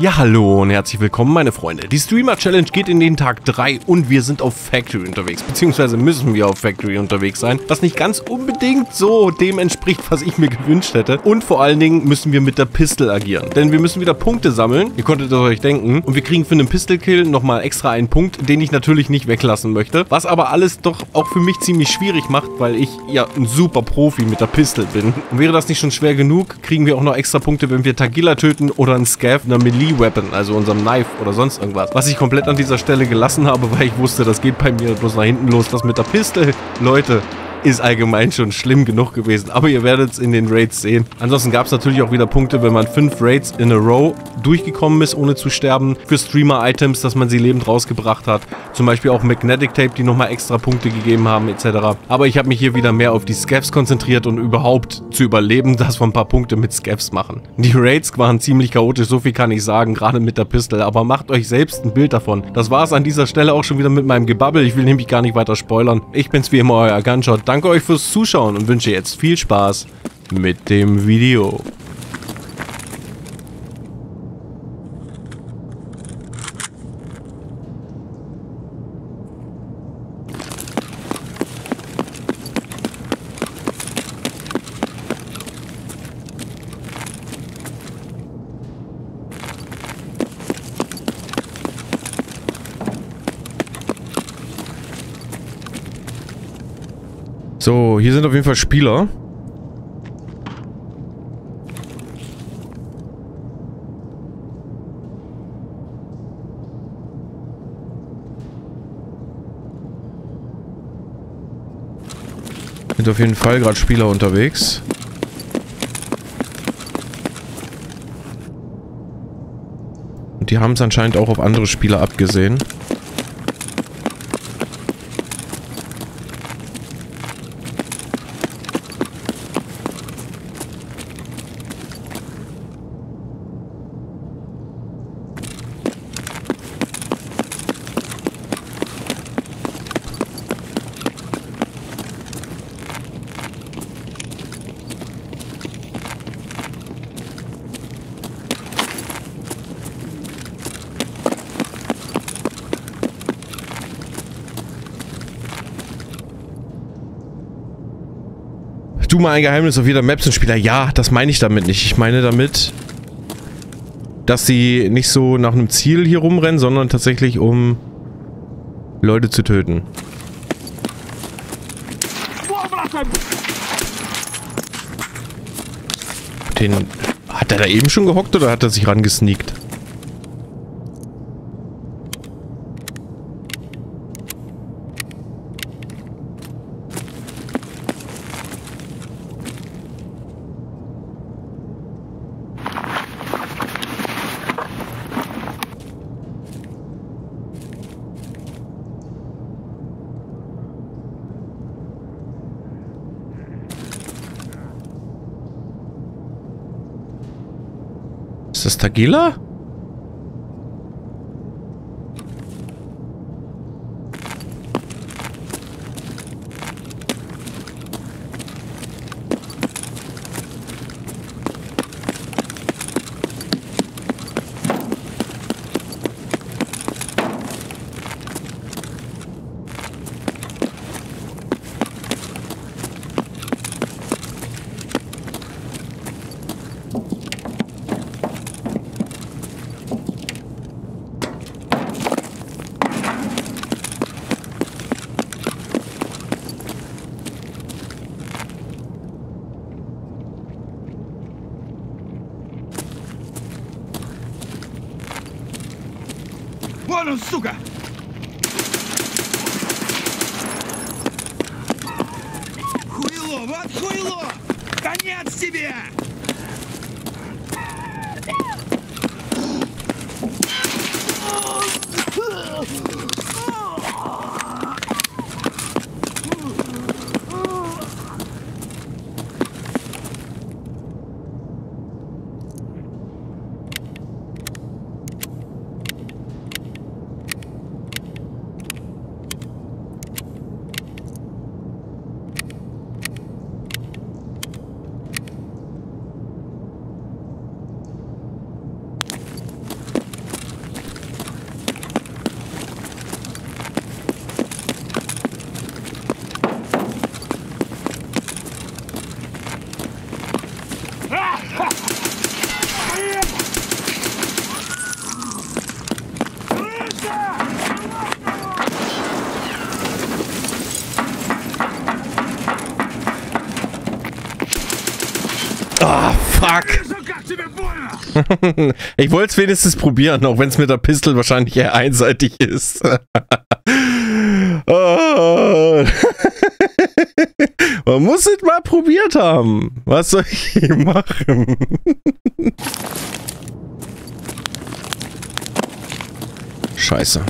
Ja, hallo und herzlich willkommen, meine Freunde. Die Streamer-Challenge geht in den Tag 3 und wir sind auf Factory unterwegs. Beziehungsweise müssen wir auf Factory unterwegs sein, was nicht ganz unbedingt so dem entspricht, was ich mir gewünscht hätte. Und vor allen Dingen müssen wir mit der Pistol agieren, denn wir müssen wieder Punkte sammeln. Ihr konntet das euch denken. Und wir kriegen für einen Pistol-Kill nochmal extra einen Punkt, den ich natürlich nicht weglassen möchte. Was aber alles doch auch für mich ziemlich schwierig macht, weil ich ja ein super Profi mit der Pistol bin. Und wäre das nicht schon schwer genug, kriegen wir auch noch extra Punkte, wenn wir Tagilla töten oder einen Scav in der Melee Weapon, also unserem Knife oder sonst irgendwas. Was ich komplett an dieser Stelle gelassen habe, weil ich wusste, das geht bei mir bloß nach hinten los. Das mit der Pistole, Leute, ist allgemein schon schlimm genug gewesen. Aber ihr werdet es in den Raids sehen. Ansonsten gab es natürlich auch wieder Punkte, wenn man 5 Raids in a row durchgekommen ist, ohne zu sterben. Für Streamer-Items, dass man sie lebend rausgebracht hat. Zum Beispiel auch Magnetic Tape, die nochmal extra Punkte gegeben haben, etc. Aber ich habe mich hier wieder mehr auf die Scavs konzentriert und überhaupt zu überleben, dass wir ein paar Punkte mit Scavs machen. Die Raids waren ziemlich chaotisch, so viel kann ich sagen, gerade mit der Pistole. Aber macht euch selbst ein Bild davon. Das war es an dieser Stelle auch schon wieder mit meinem Gebabbel. Ich will nämlich gar nicht weiter spoilern. Ich bin's wie immer, euer Gunshot. Danke euch fürs Zuschauen und wünsche jetzt viel Spaß mit dem Video. So, hier sind auf jeden Fall Spieler. Sind auf jeden Fall gerade Spieler unterwegs. Und die haben es anscheinend auch auf andere Spieler abgesehen. Du mal ein Geheimnis auf jeder Map sind Spieler. Ja, das meine ich damit nicht. Ich meine damit, dass sie nicht so nach einem Ziel hier rumrennen, sondern tatsächlich um Leute zu töten. Den hat er da eben schon gehockt oder hat er sich rangesneakt? Ist das Tagilla? Sugar. Хуйло, вот хуйло! Конец тебе! Fuck! Ich wollte es wenigstens probieren, auch wenn es mit der Pistole wahrscheinlich eher einseitig ist. Oh. Man muss es mal probiert haben. Was soll ich hier machen? Scheiße.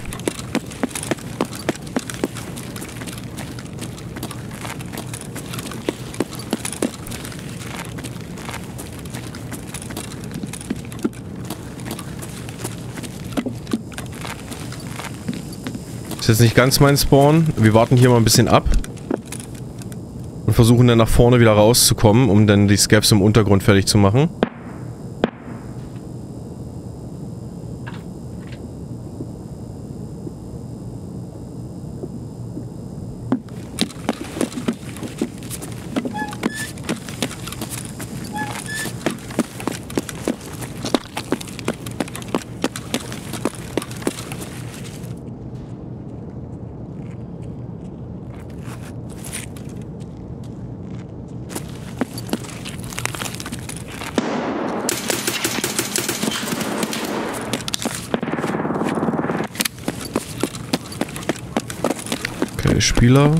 Ist jetzt nicht ganz mein Spawn. Wir warten hier mal ein bisschen ab. Und versuchen dann nach vorne wieder rauszukommen, um dann die Scabs im Untergrund fertig zu machen. Spieler.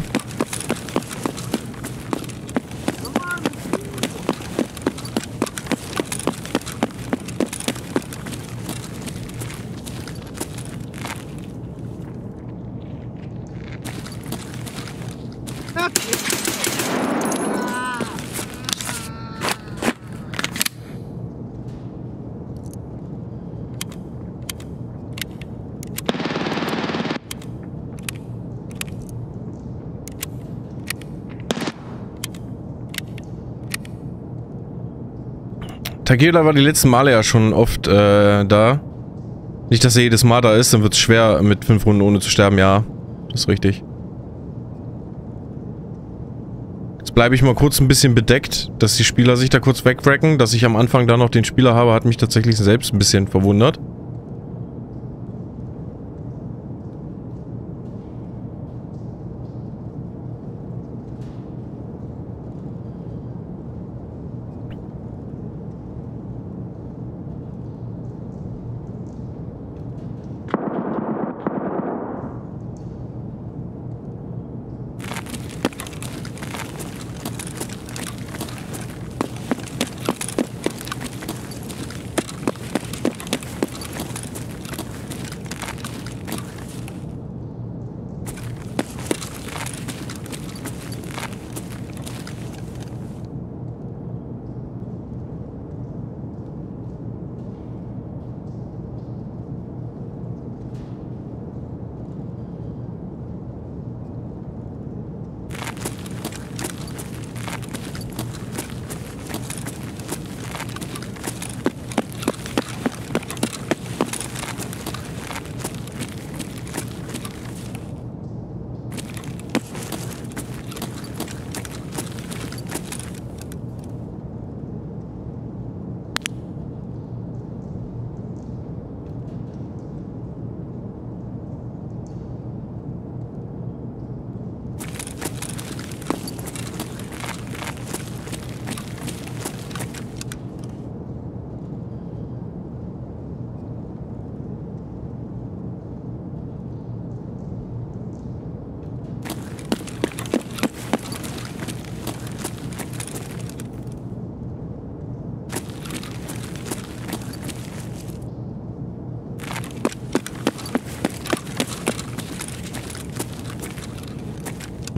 Tagilla war die letzten Male ja schon oft da. Nicht, dass er jedes Mal da ist, dann wird es schwer mit 5 Runden ohne zu sterben. Ja, das ist richtig. Jetzt bleibe ich mal kurz ein bisschen bedeckt, dass die Spieler sich da kurz wegwrecken. Dass ich am Anfang da noch den Spieler habe, hat mich tatsächlich selbst ein bisschen verwundert.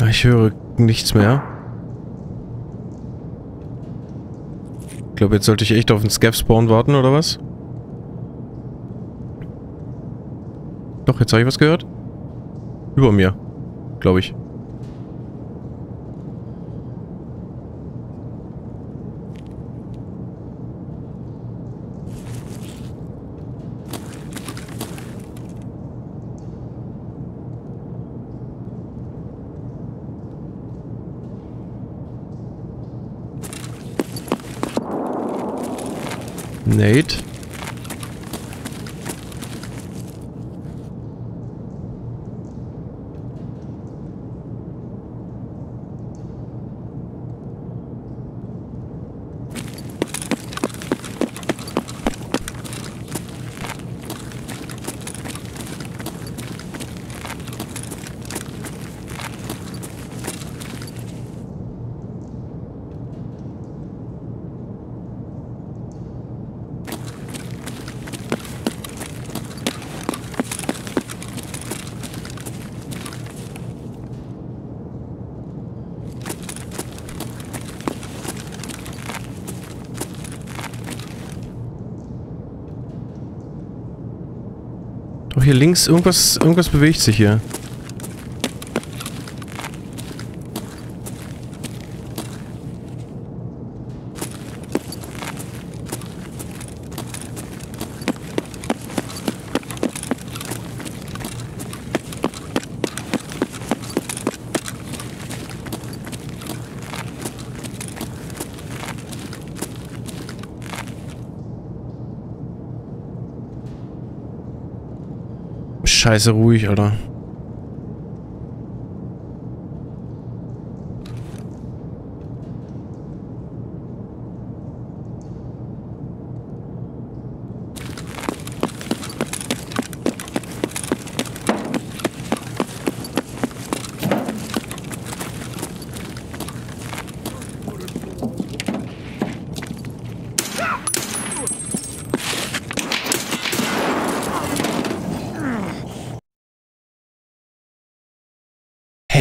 Ich höre nichts mehr. Ich glaube, jetzt sollte ich echt auf den Scav-Spawn warten, oder was? Doch, jetzt habe ich was gehört. Über mir, glaube ich. Nate. Oh, hier links, irgendwas bewegt sich hier. Scheiße ruhig, Alter.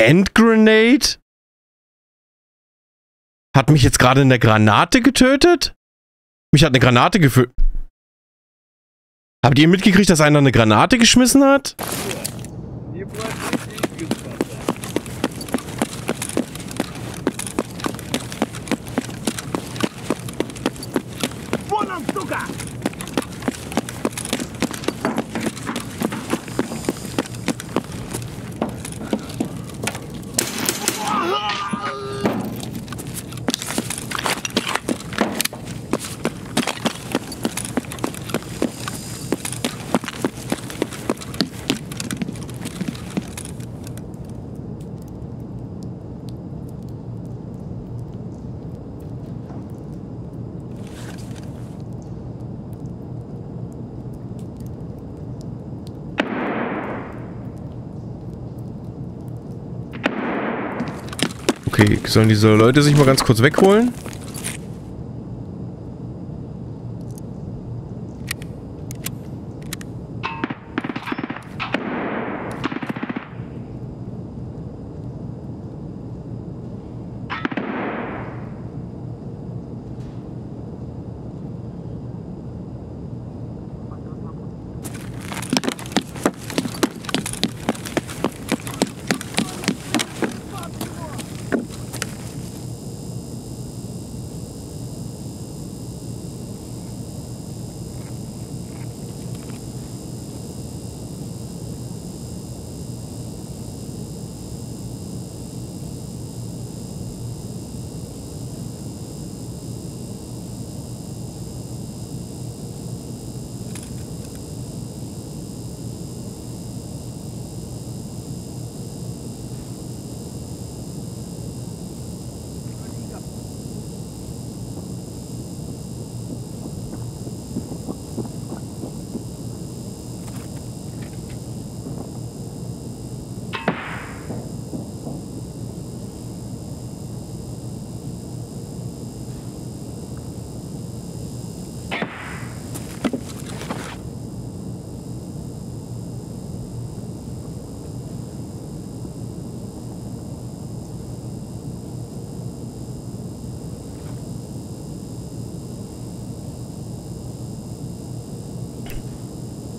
Handgrenade? Hat mich jetzt gerade eine Granate getötet? Mich hat eine Granate gefühlt. Habt ihr mitgekriegt, dass einer eine Granate geschmissen hat? Okay, sollen diese Leute sich mal ganz kurz wegholen?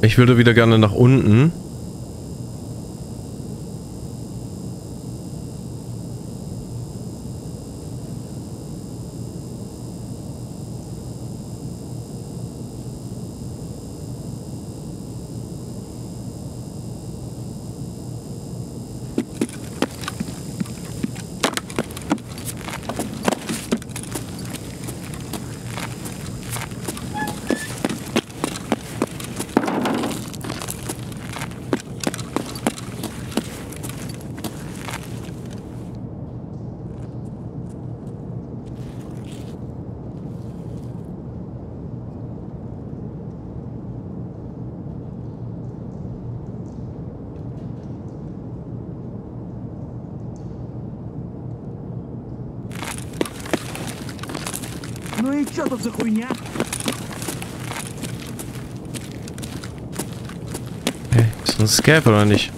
Ich würde wieder gerne nach unten. Что тут за хуйня? Hey, ist ein Scap oder nicht?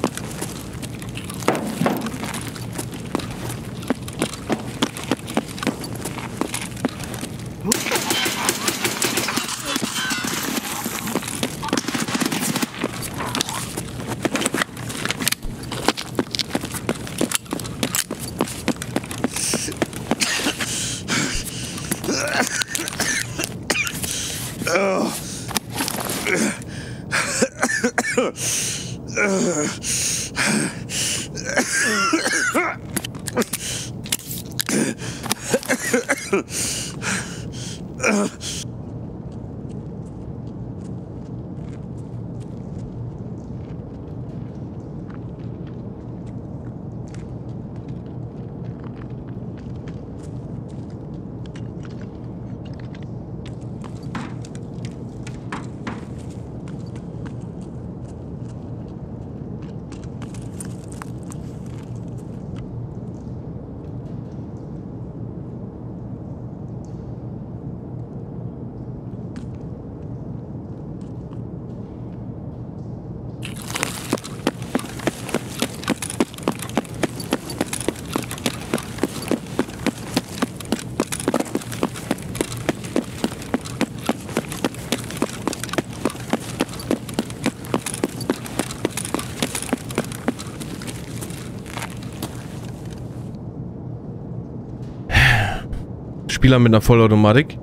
Spieler mit einer Vollautomatik.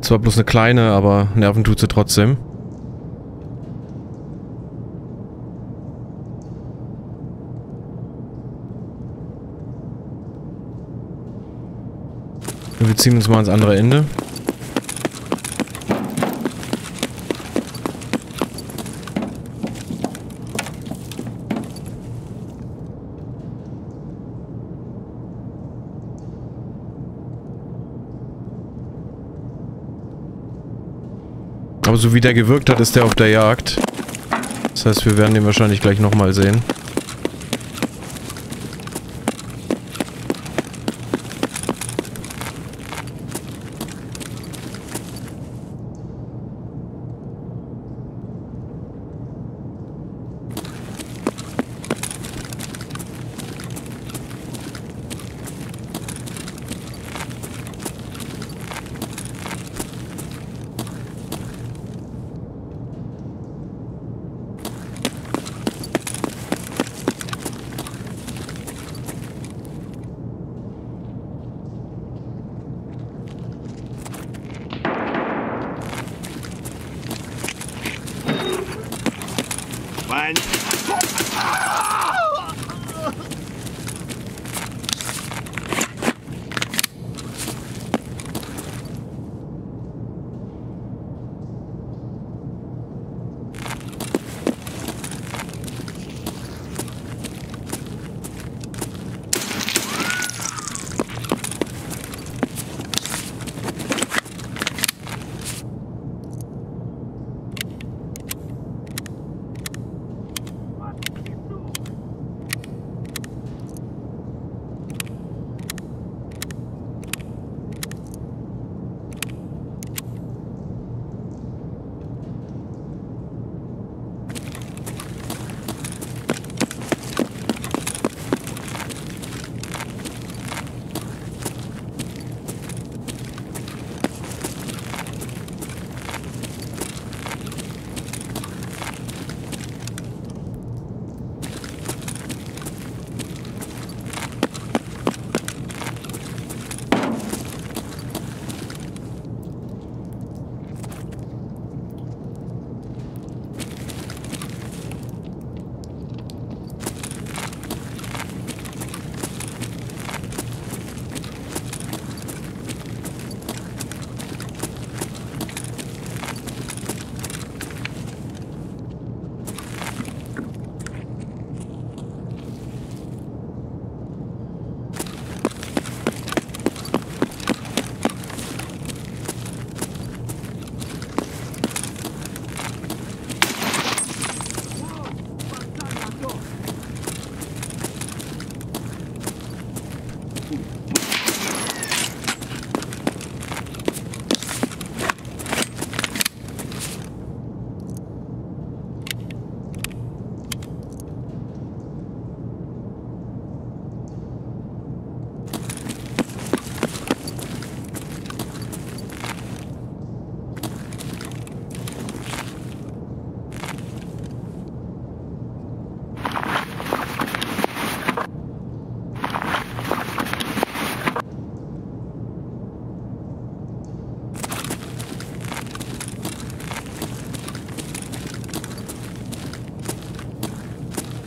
Zwar bloß eine kleine, aber Nerven tut sie trotzdem. Wir ziehen uns mal ans andere Ende. Aber so wie der gewirkt hat, ist der auf der Jagd. Das heißt, wir werden den wahrscheinlich gleich nochmal sehen.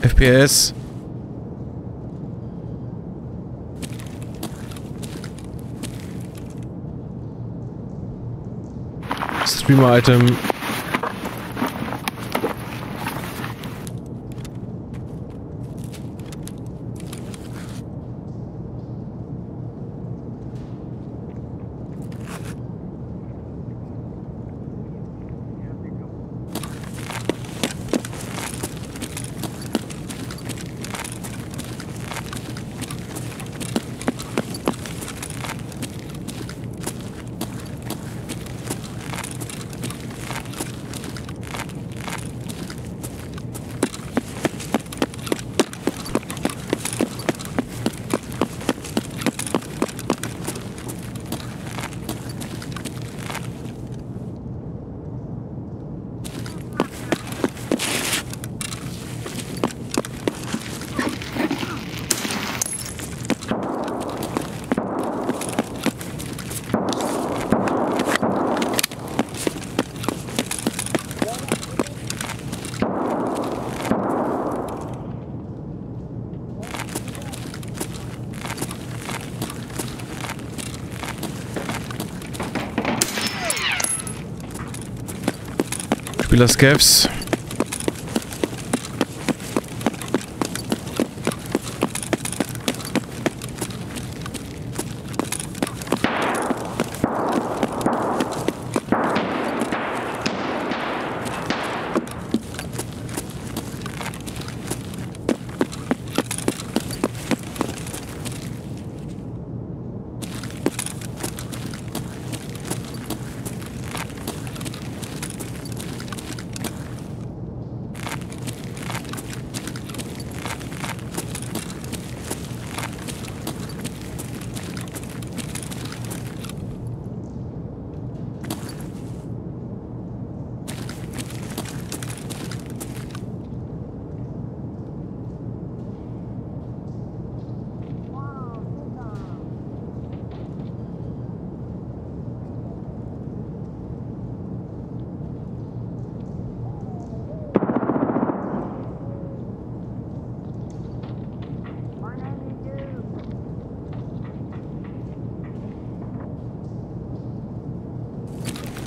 FPS. Streamer-Item. Spieler Scavs.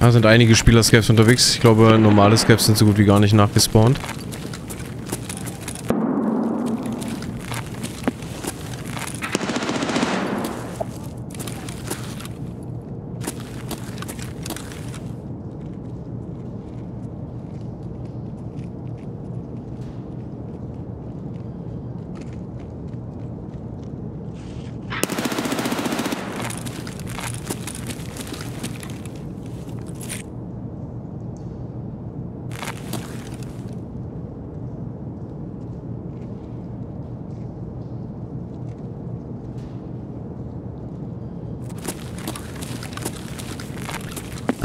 Da sind einige Spieler-Scavs unterwegs. Ich glaube, normale Scavs sind so gut wie gar nicht nachgespawnt.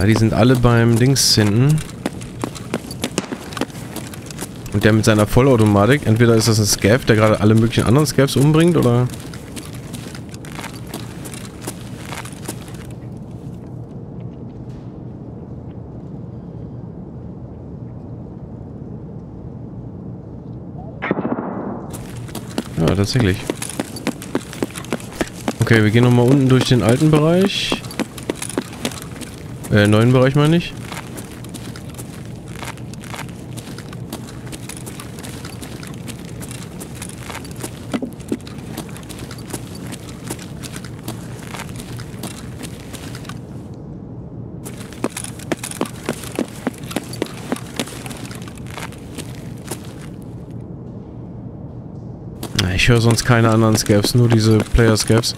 Die sind alle beim Dings hinten. Und der mit seiner Vollautomatik. Entweder ist das ein Scav, der gerade alle möglichen anderen Scavs umbringt, oder... Ja, tatsächlich. Okay, wir gehen nochmal unten durch den alten Bereich. Neuen Bereich meine ich. Ich höre sonst keine anderen Scavs, nur diese Player-Scavs.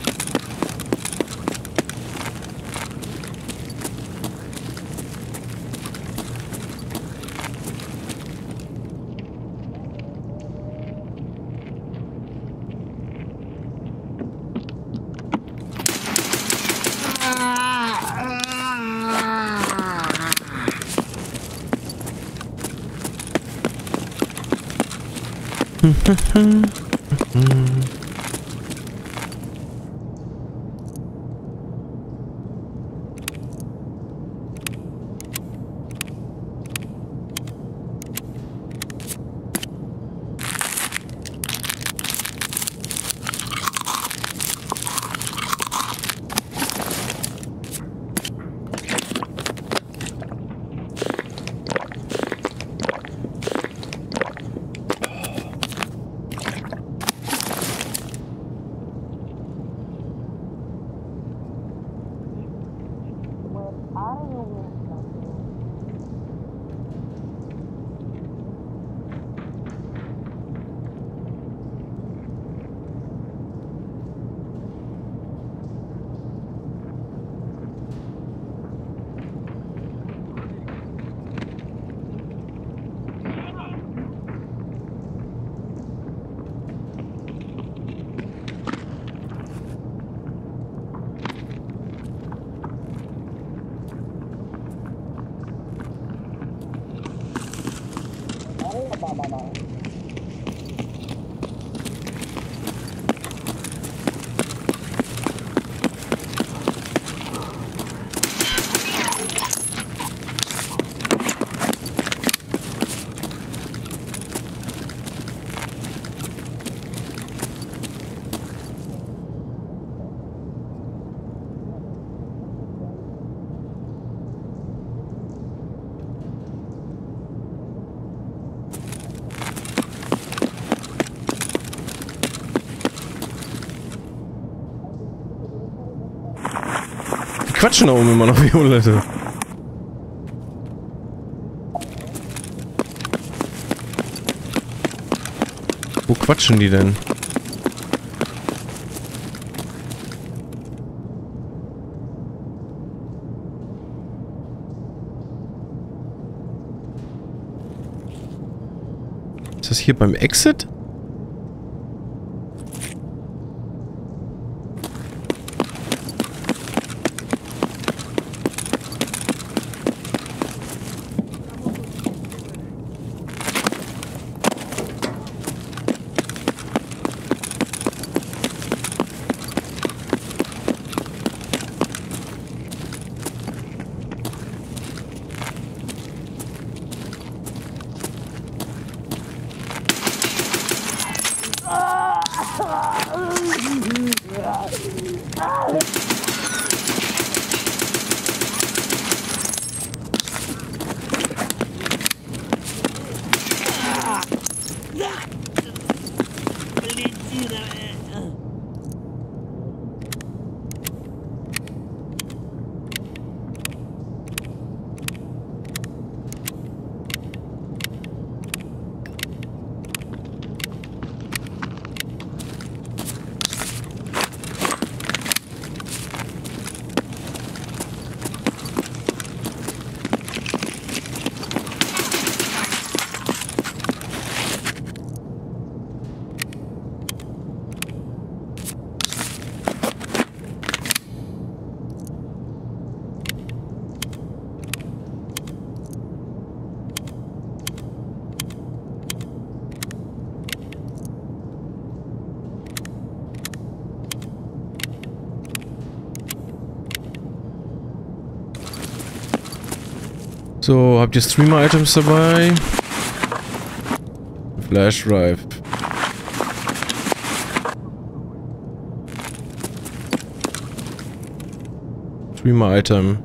quatschen da oben immer noch wie Leute. Wo quatschen die denn? Ist das hier beim Exit? So, habt ihr Streamer-Items dabei? Flash Drive. Streamer-Item.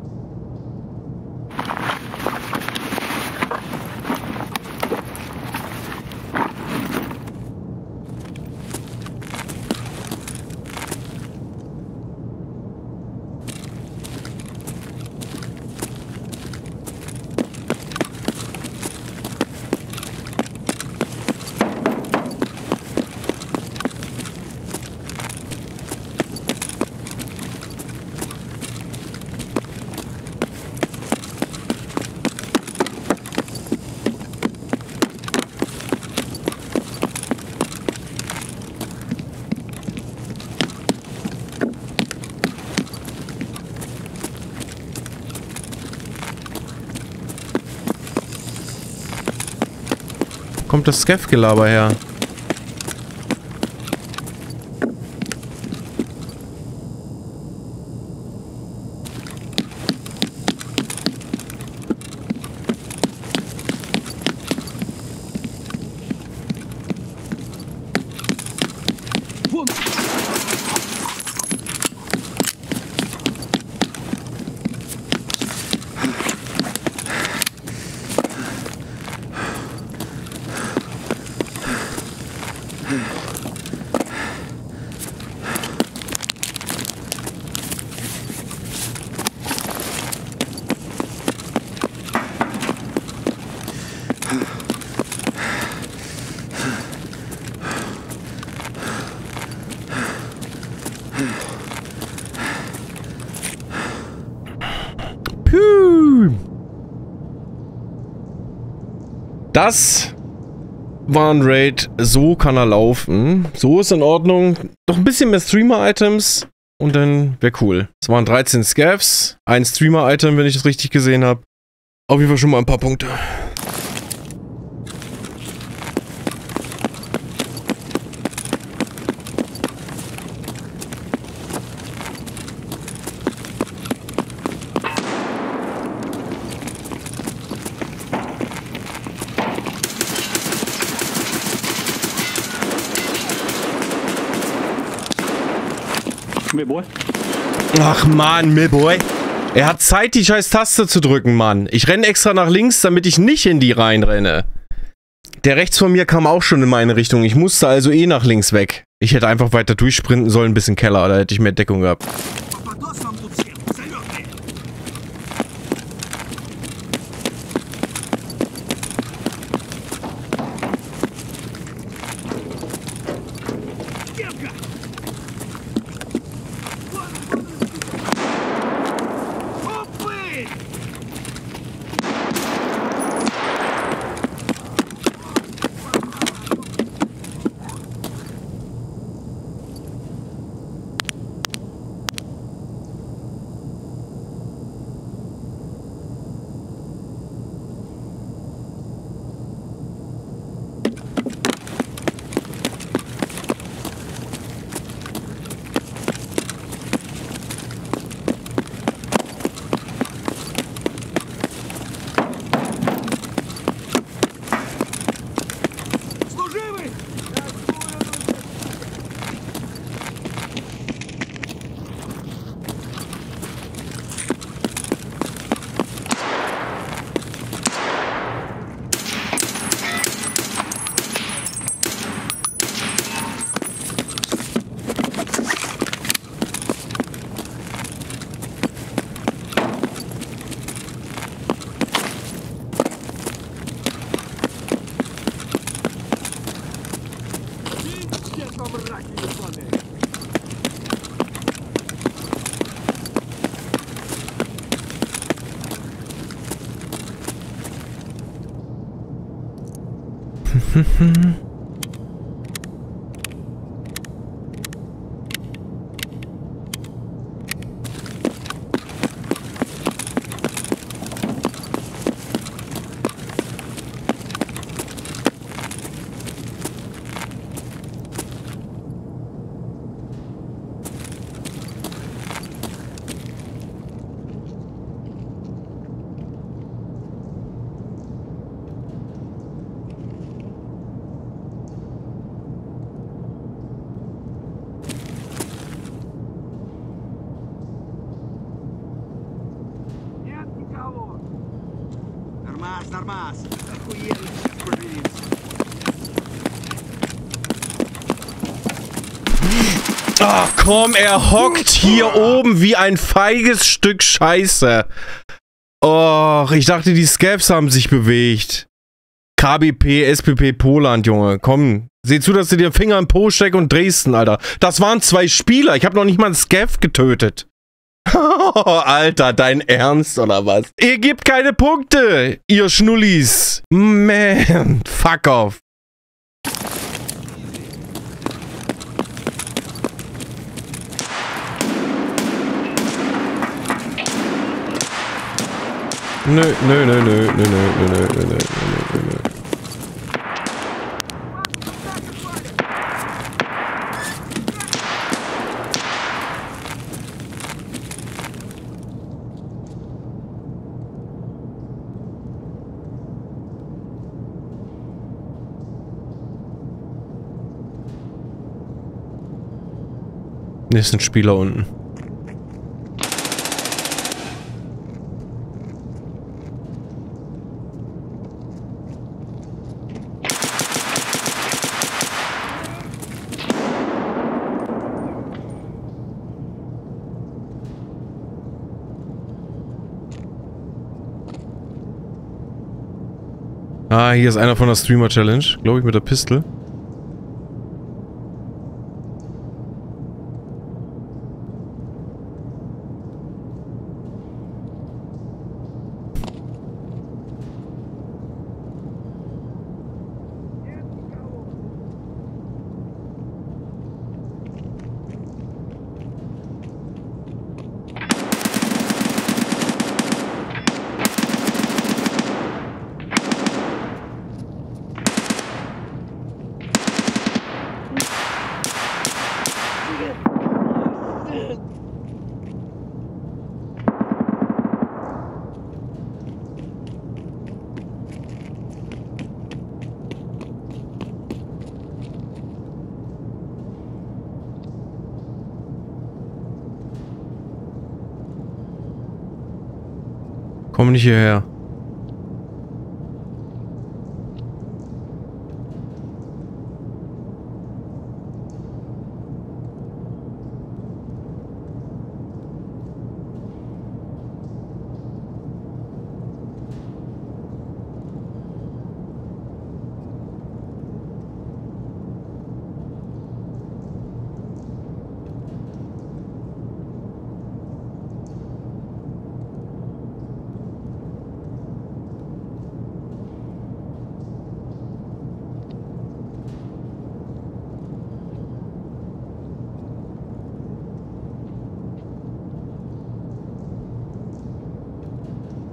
Kommt das Scav-Gelaber her? Das war ein Raid, so kann er laufen. So ist in Ordnung. Noch ein bisschen mehr Streamer-Items und dann wäre cool. Es waren 13 Scavs, ein Streamer-Item, wenn ich das richtig gesehen habe. Auf jeden Fall schon mal ein paar Punkte. Milboy. Ach man, Milboy. Er hat Zeit, die scheiß Taste zu drücken, Mann. Ich renne extra nach links, damit ich nicht in die reinrenne. Der rechts von mir kam auch schon in meine Richtung. Ich musste also eh nach links weg. Ich hätte einfach weiter durchsprinten sollen, bis in den Keller. Da hätte ich mehr Deckung gehabt. Ach komm, er hockt hier oben wie ein feiges Stück Scheiße. Och, ich dachte, die Scabs haben sich bewegt. KBP, SPP, Poland, Junge. Komm, seh zu, dass du dir Finger in Po steckst und Dresden, Alter. Das waren 2 Spieler. Ich habe noch nicht mal einen Scav getötet. Alter, dein Ernst oder was? Ihr gebt keine Punkte, ihr Schnullis. Man, fuck off. Nö, nö, nö, nö, nö, nö, nö, nö, nö, nö, nö. Nee, ist ein Spieler unten. Ah, hier ist einer von der Streamer-Challenge, glaube ich, mit der Pistole. Komm nicht hierher.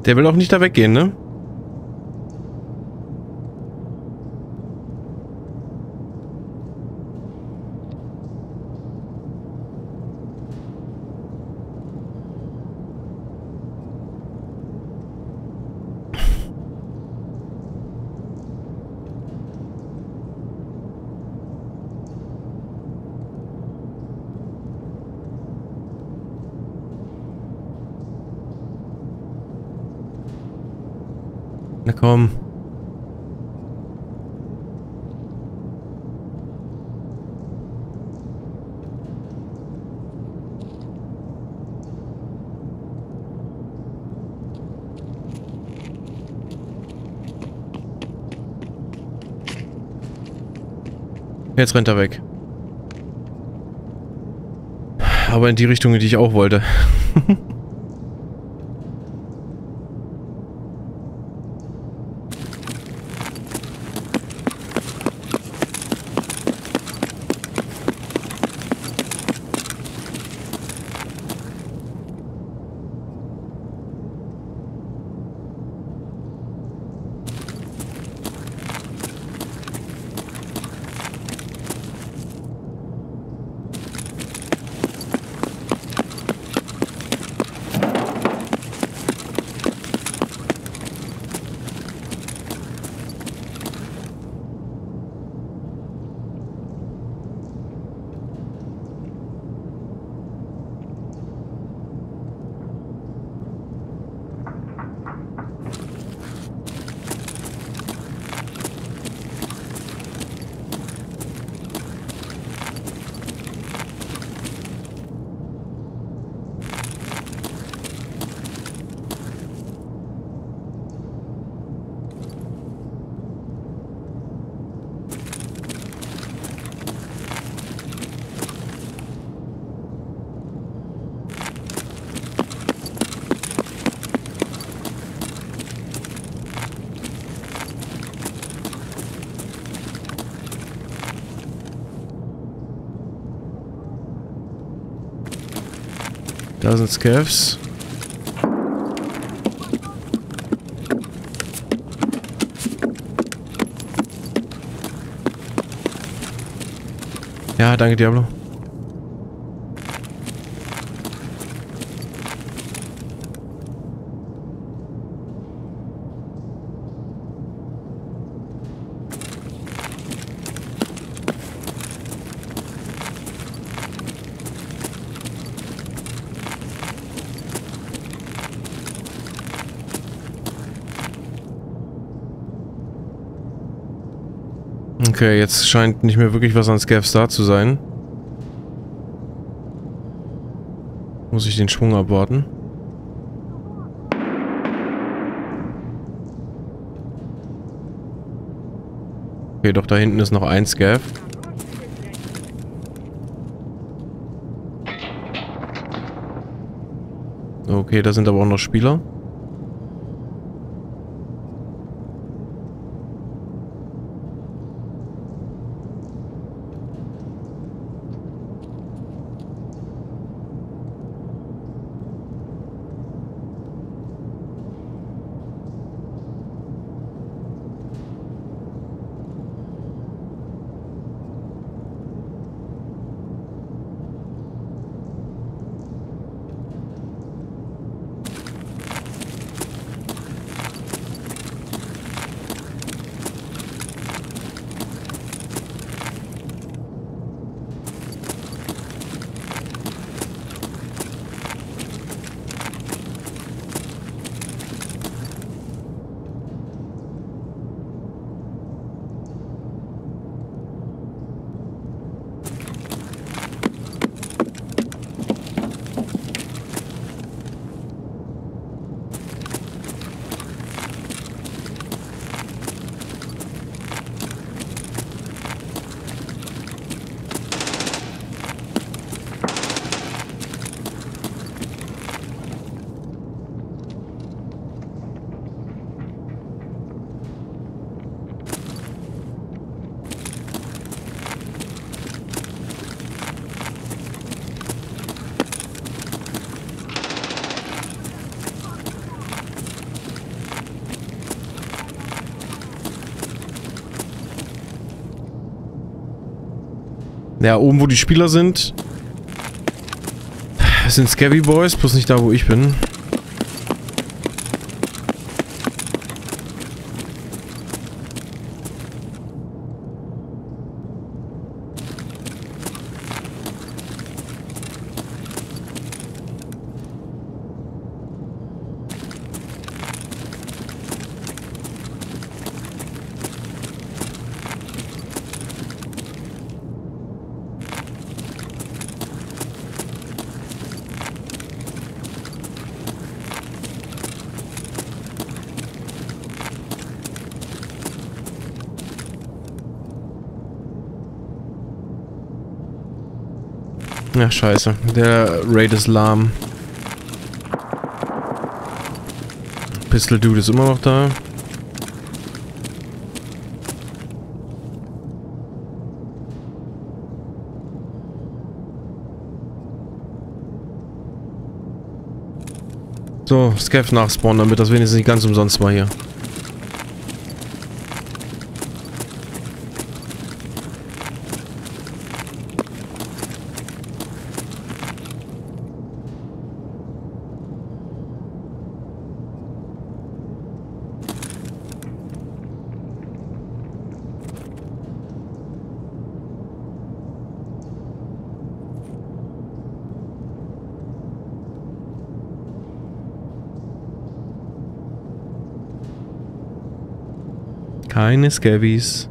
Der will auch nicht da weggehen, ne? Na komm. Jetzt rennt er weg. aber in die Richtung, in die ich auch wollte. Da sind Scavs. Ja, danke Diablo. Okay, jetzt scheint nicht mehr wirklich was an Scavs da zu sein. Muss ich den Schwung abwarten. Okay, doch da hinten ist noch ein Scav. Okay, da sind aber auch noch Spieler. Ja, oben wo die Spieler sind, sind Scavy Boys, bloß nicht da wo ich bin. Ach, scheiße. Der Raid ist lahm. Pistol Dude ist immer noch da. So, Scav nachspawnen, damit das wenigstens nicht ganz umsonst war hier. Keine Scavies.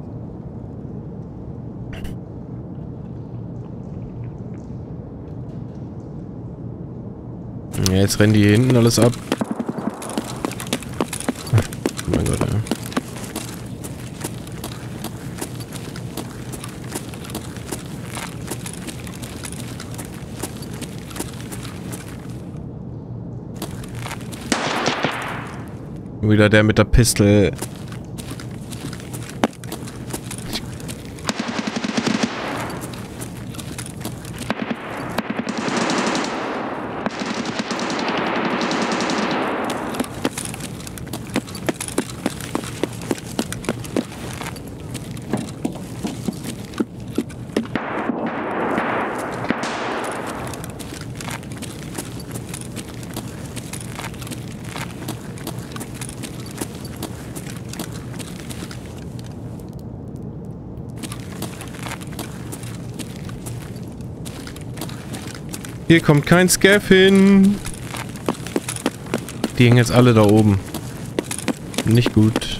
Ja, jetzt rennen die hier hinten alles ab. Oh mein Gott, ja. Wieder der mit der Pistole. Hier kommt kein Scav hin. Die hängen jetzt alle da oben. Nicht gut.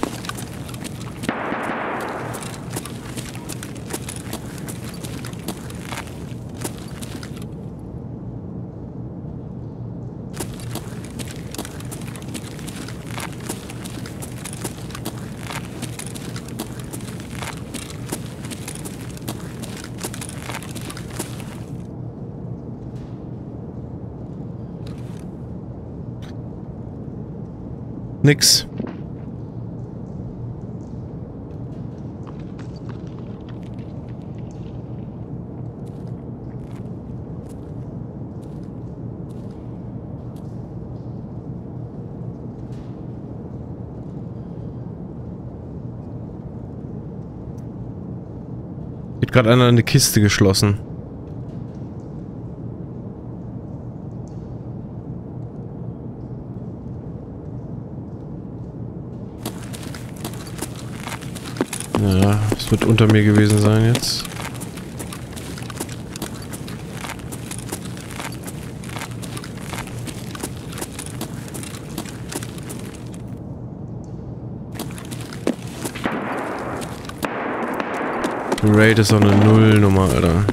Nix. Hat gerade einer eine Kiste geschlossen. Wird unter mir gewesen sein jetzt. Raid ist auch eine Nullnummer, Alter.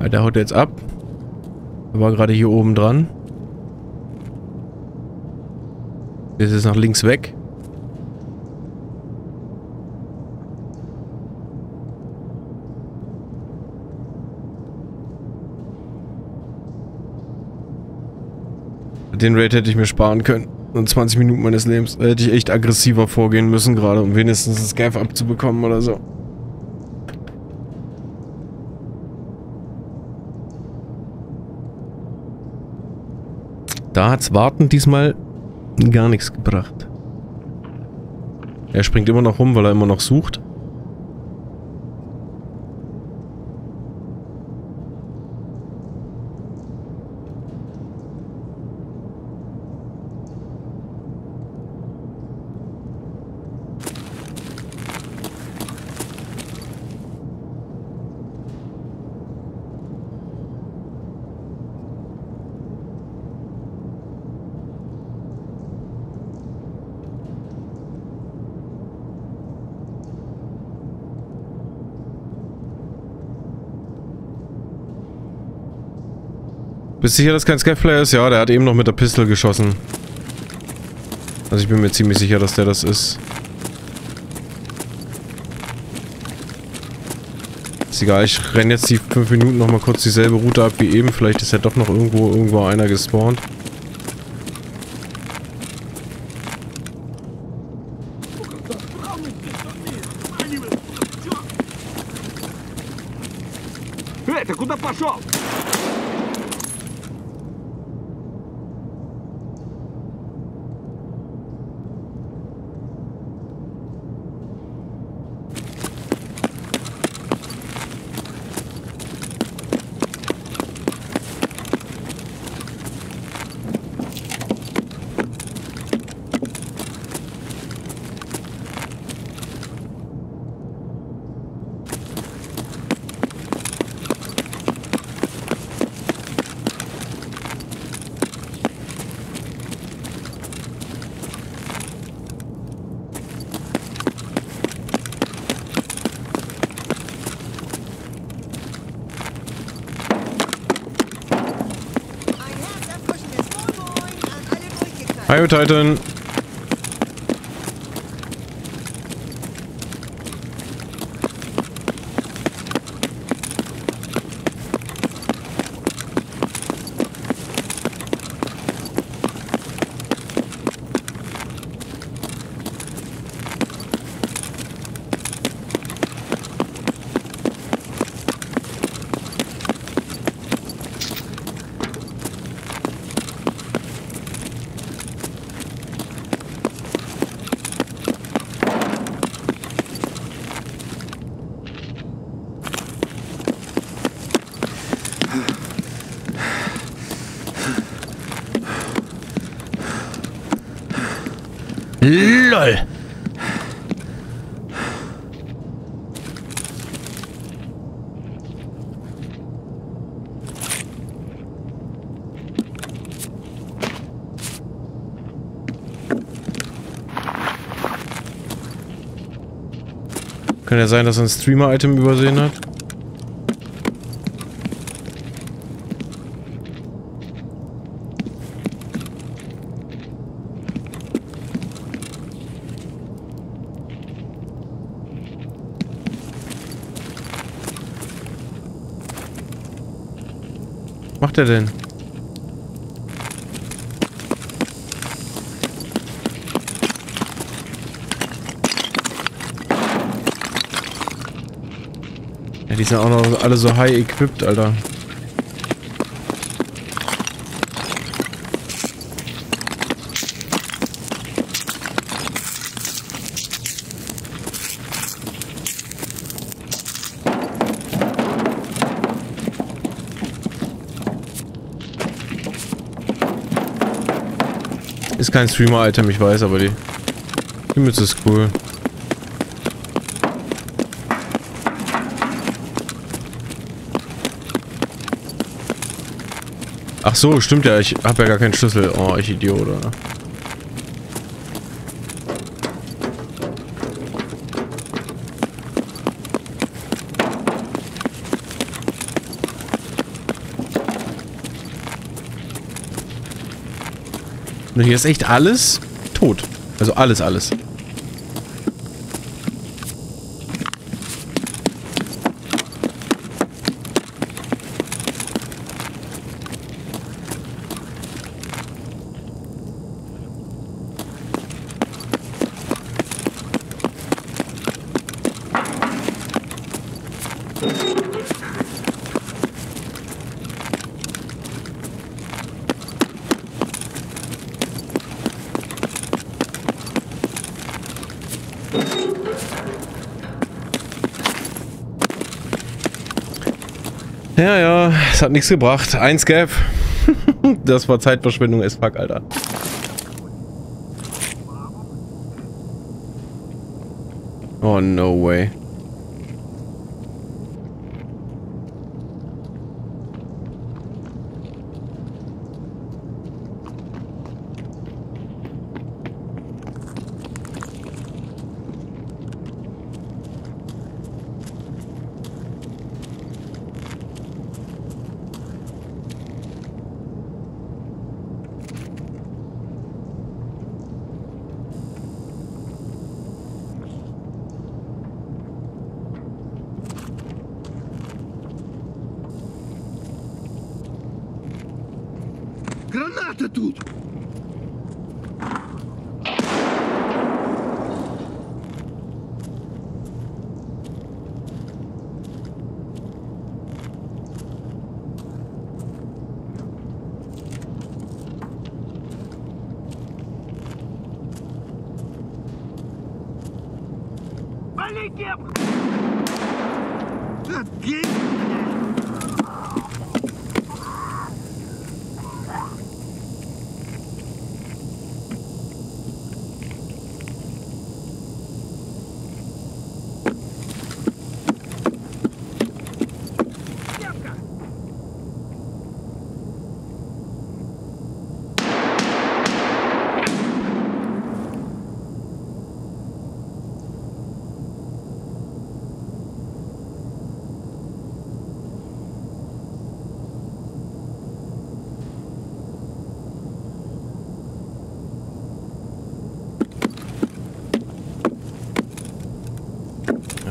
Ja, der haut jetzt ab. Er war gerade hier oben dran. Jetzt ist nach links weg. Den Raid hätte ich mir sparen können. Und 20 Minuten meines Lebens. Da hätte ich echt aggressiver vorgehen müssen gerade, um wenigstens das Scav abzubekommen oder so. Da hat's Warten diesmal gar nichts gebracht. Er springt immer noch rum, weil er immer noch sucht. Bist du sicher, dass kein Scav-Player ist? Ja, der hat eben noch mit der Pistole geschossen. Also ich bin mir ziemlich sicher, dass der das ist. Ist egal, ich renne jetzt die 5 Minuten nochmal kurz dieselbe Route ab wie eben. Vielleicht ist ja doch noch irgendwo einer gespawnt. Hi, Titan! LOL! Kann ja sein, dass er ein Streamer-Item übersehen hat. Was macht er denn? Ja, die sind auch noch alle so high equipped, Alter. Ist kein Streamer-Item, ich weiß, aber die Mütze ist cool. Ach so, stimmt ja, ich habe ja gar keinen Schlüssel. Oh, ich Idiot, oder? Und hier ist echt alles tot. Also alles, alles. Ja, ja, es hat nichts gebracht. Ein Scap. Das war Zeitverschwendung, as fuck, Alter. Oh, no way.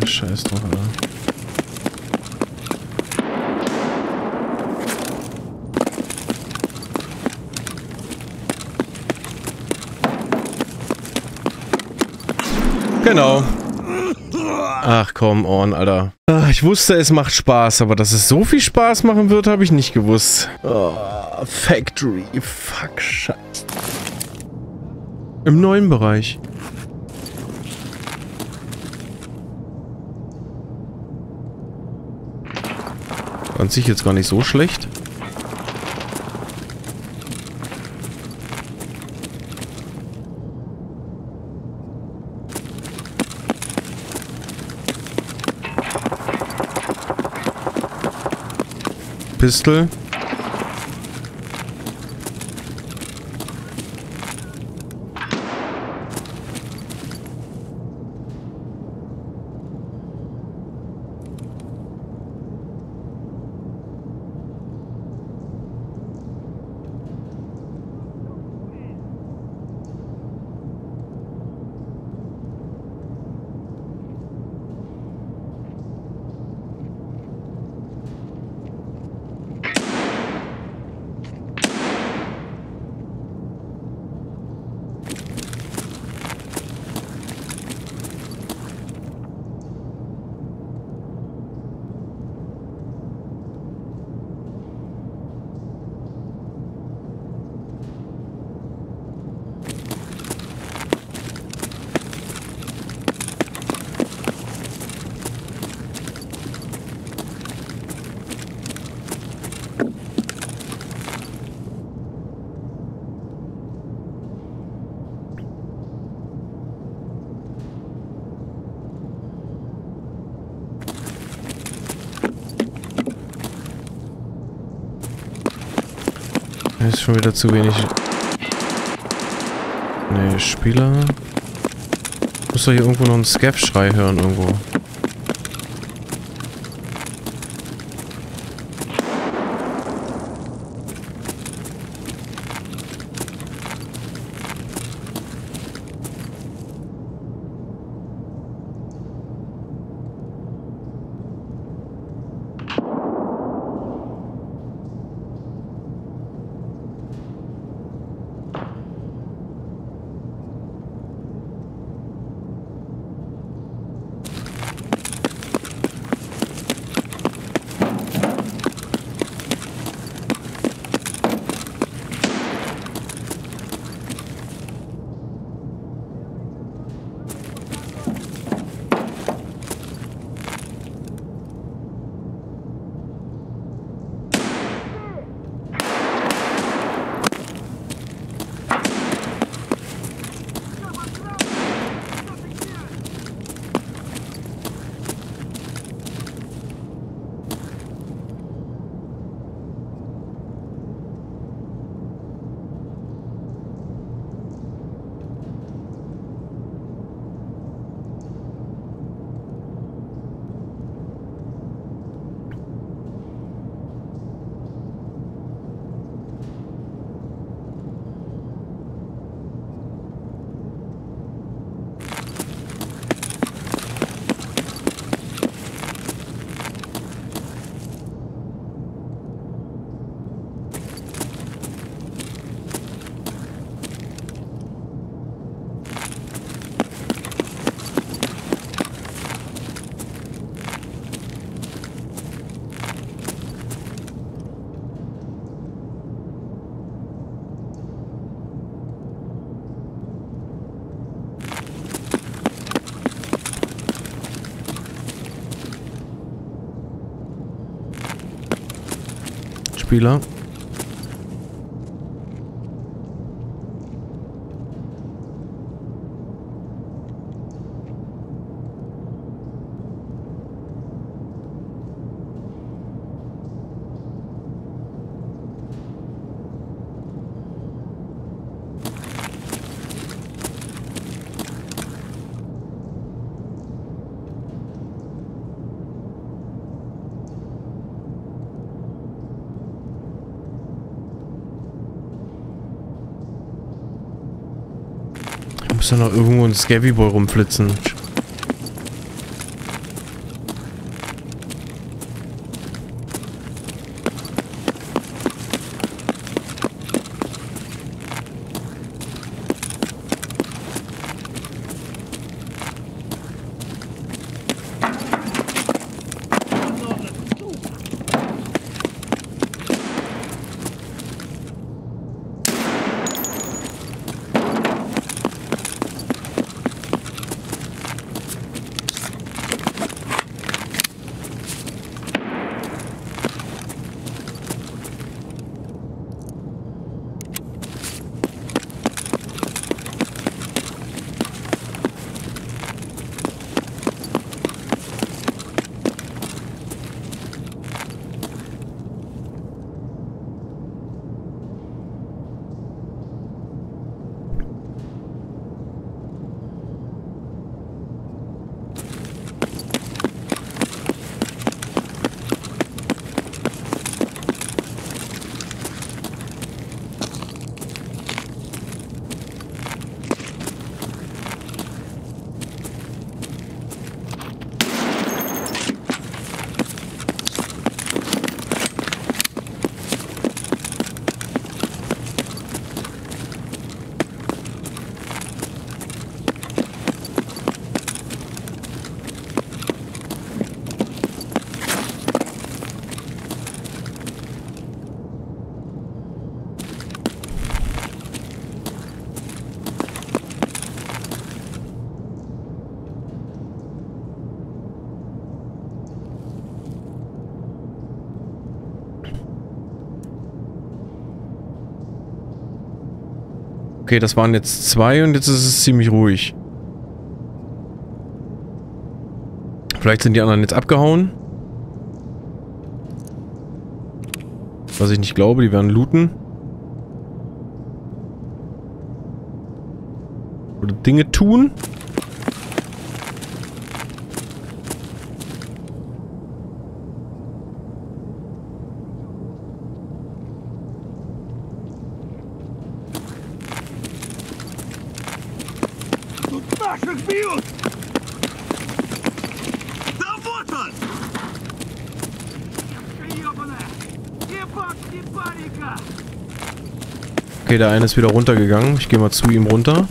Scheiß drauf, Alter. Genau. Ach, come on, Alter. Ach, ich wusste, es macht Spaß, aber dass es so viel Spaß machen wird, habe ich nicht gewusst. Oh, Factory. Fuck, Scheiße. Im neuen Bereich. An sich jetzt gar nicht so schlecht. Pistol. Ist schon wieder zu wenig. Ne, Spieler. Muss doch hier irgendwo noch einen Scav-Schrei hören, irgendwo. Spieler. Muss ja noch irgendwo ein Scabby Boy rumflitzen. Okay, das waren jetzt zwei und jetzt ist es ziemlich ruhig. Vielleicht sind die anderen jetzt abgehauen. Was ich nicht glaube, die werden looten. Oder Dinge tun. Okay, der eine ist wieder runtergegangen. Ich gehe mal zu ihm runter.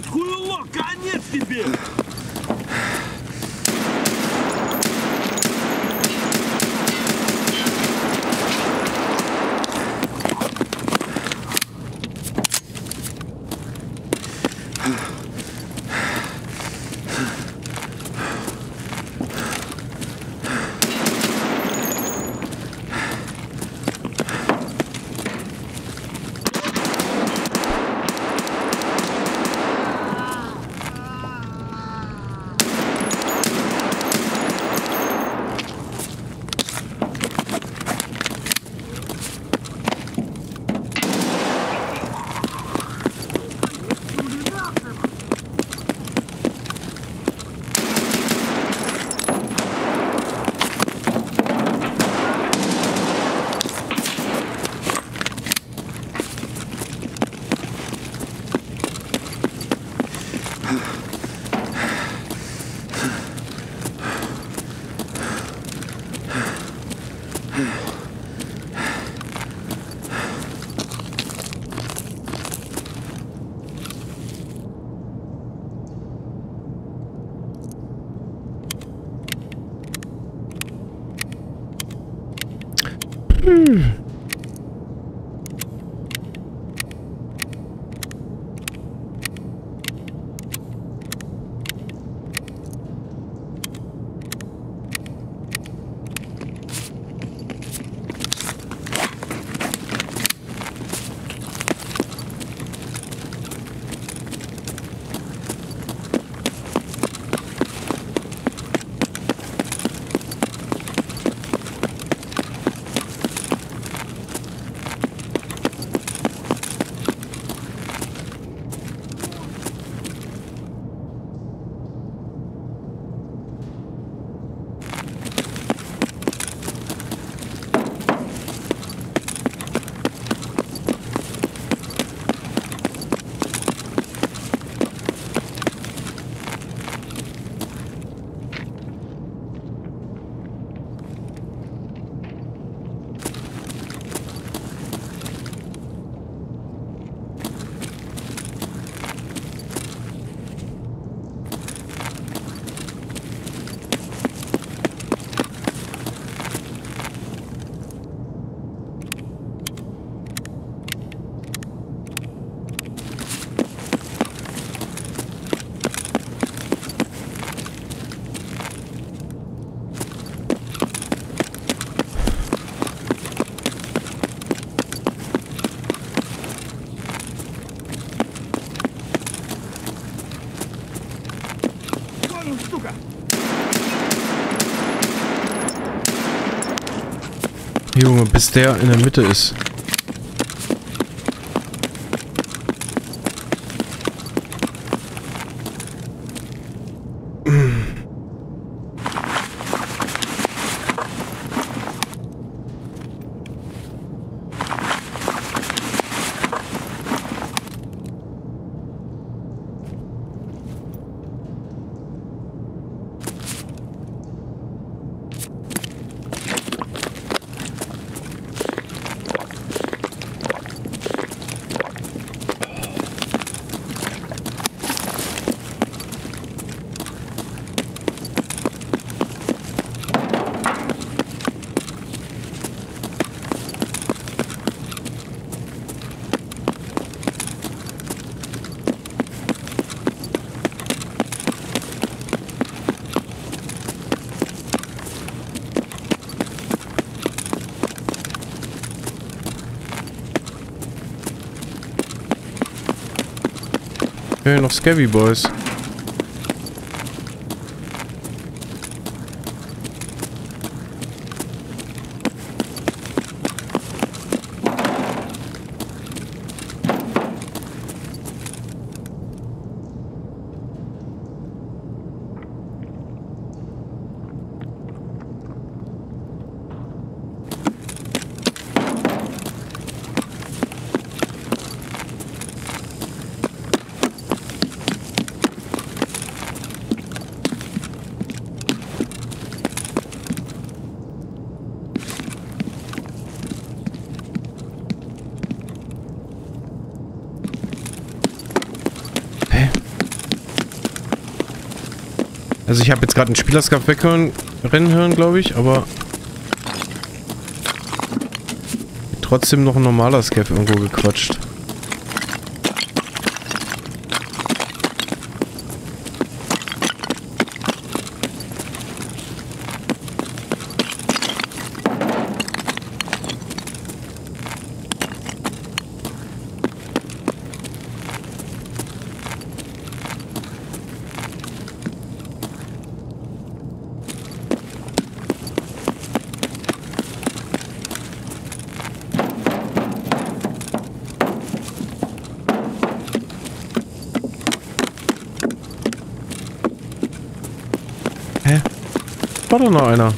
вот хуйло, конец тебе! Junge, bis der in der Mitte ist. Noch Scabby Boys. Also ich habe jetzt gerade einen Spielerskampf wegrennen hören, glaube ich, aber trotzdem noch ein normaler Scav irgendwo gequatscht. War doch noch einer.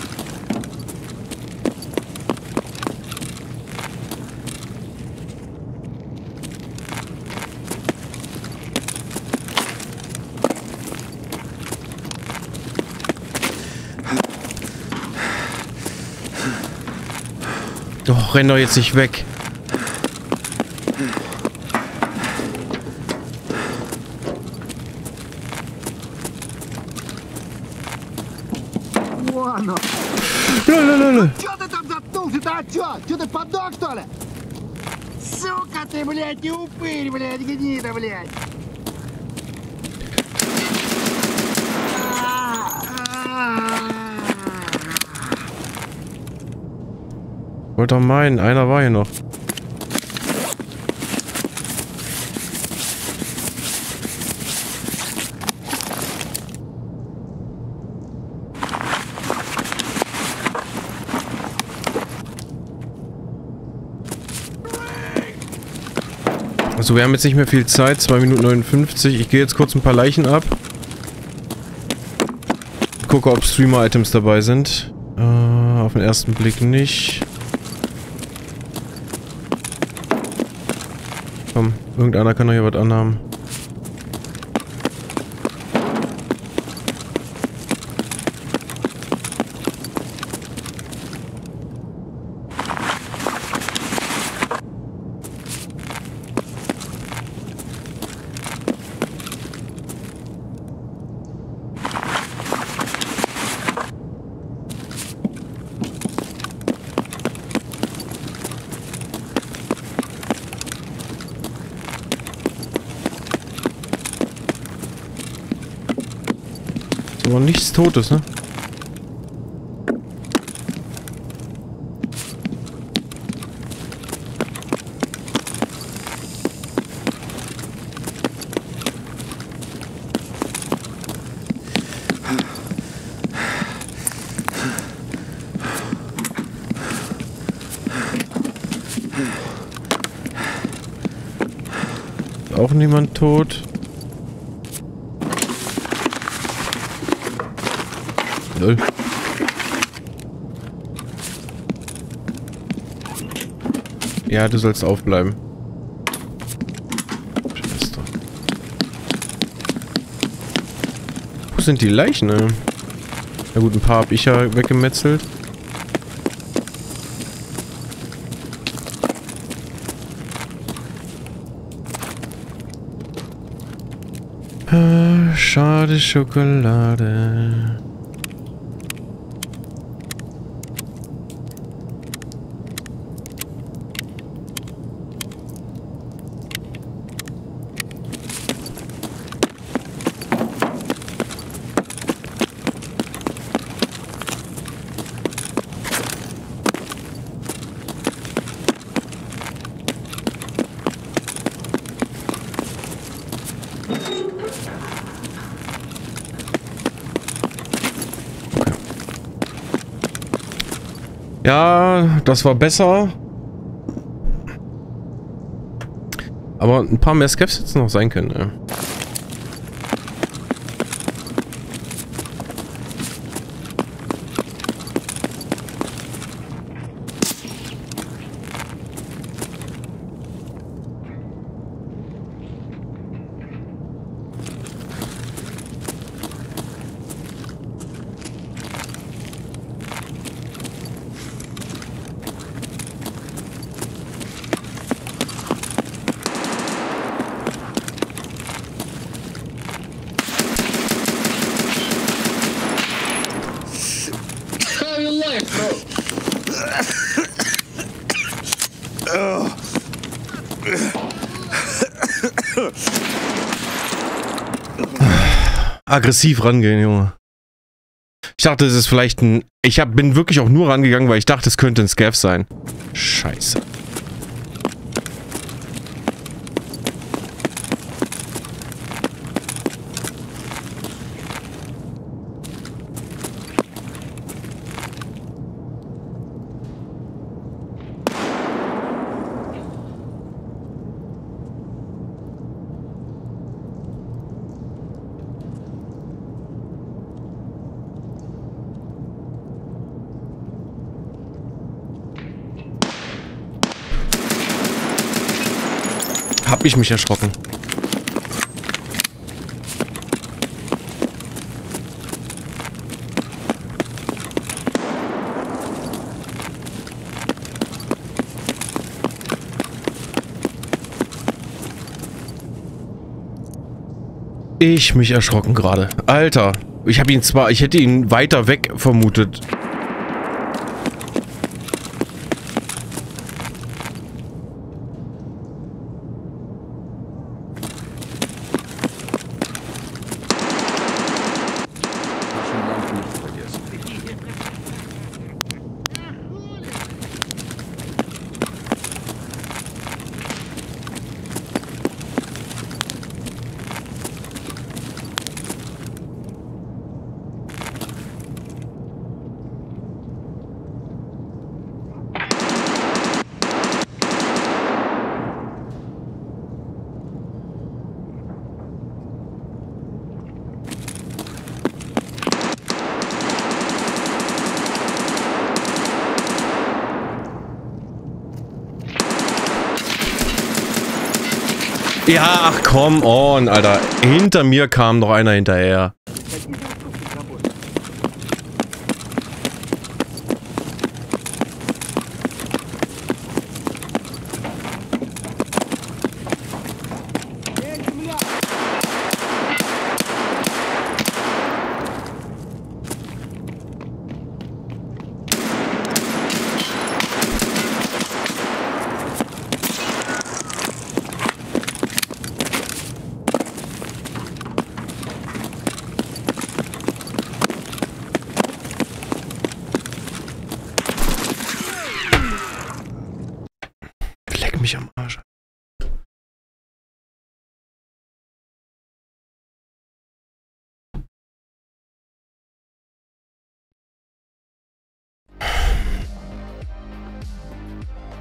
Doch, renn doch jetzt nicht weg. Wollte doch meinen, einer war hier noch. Also wir haben jetzt nicht mehr viel Zeit, 2 Minuten 59. Ich gehe jetzt kurz ein paar Leichen ab. Gucke, ob Streamer-Items dabei sind. Auf den ersten Blick nicht. Komm, irgendeiner kann doch hier was anhaben. Aber nichts Totes, ne? Auch niemand tot. Ja, du sollst aufbleiben. Scheiße. Wo sind die Leichen, ne? Na gut, ein paar hab ich ja weggemetzelt. Schade Schokolade. Ja, das war besser. Aber ein paar mehr Scavs jetzt noch sein können, ne? Aggressiv rangehen, Junge. Ich dachte, es ist vielleicht ein... bin wirklich auch nur rangegangen, weil ich dachte, es könnte ein Scav sein. Scheiße. Hab ich mich erschrocken. Gerade. Alter, ich habe ihn zwar, ich hätte ihn weiter weg vermutet. Ja, ach komm on, Alter. Hinter mir kam noch einer hinterher.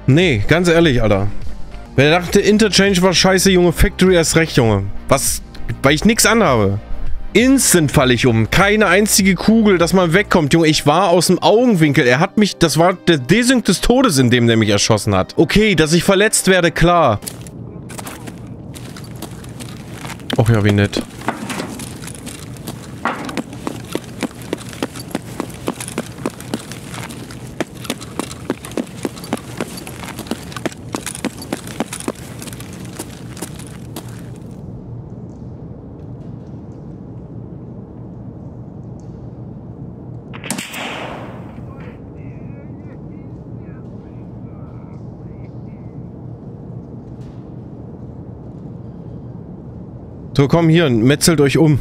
Nee, ganz ehrlich, Alter. Wer dachte, Interchange war scheiße, Junge, Factory erst recht, Junge. Was? Weil ich nichts anhabe. Instant falle ich um. Keine einzige Kugel, dass man wegkommt, Junge. Ich war aus dem Augenwinkel. Er hat mich... Das war der Desync des Todes, in dem der mich erschossen hat. Okay, dass ich verletzt werde, klar. Och ja, wie nett. So, komm hier, metzelt euch um.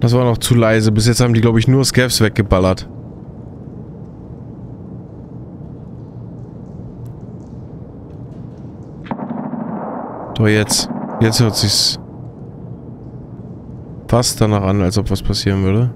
Das war noch zu leise. Bis jetzt haben die, glaube ich, nur Scavs weggeballert. Doch jetzt. Jetzt hört sich's fast danach an, als ob was passieren würde.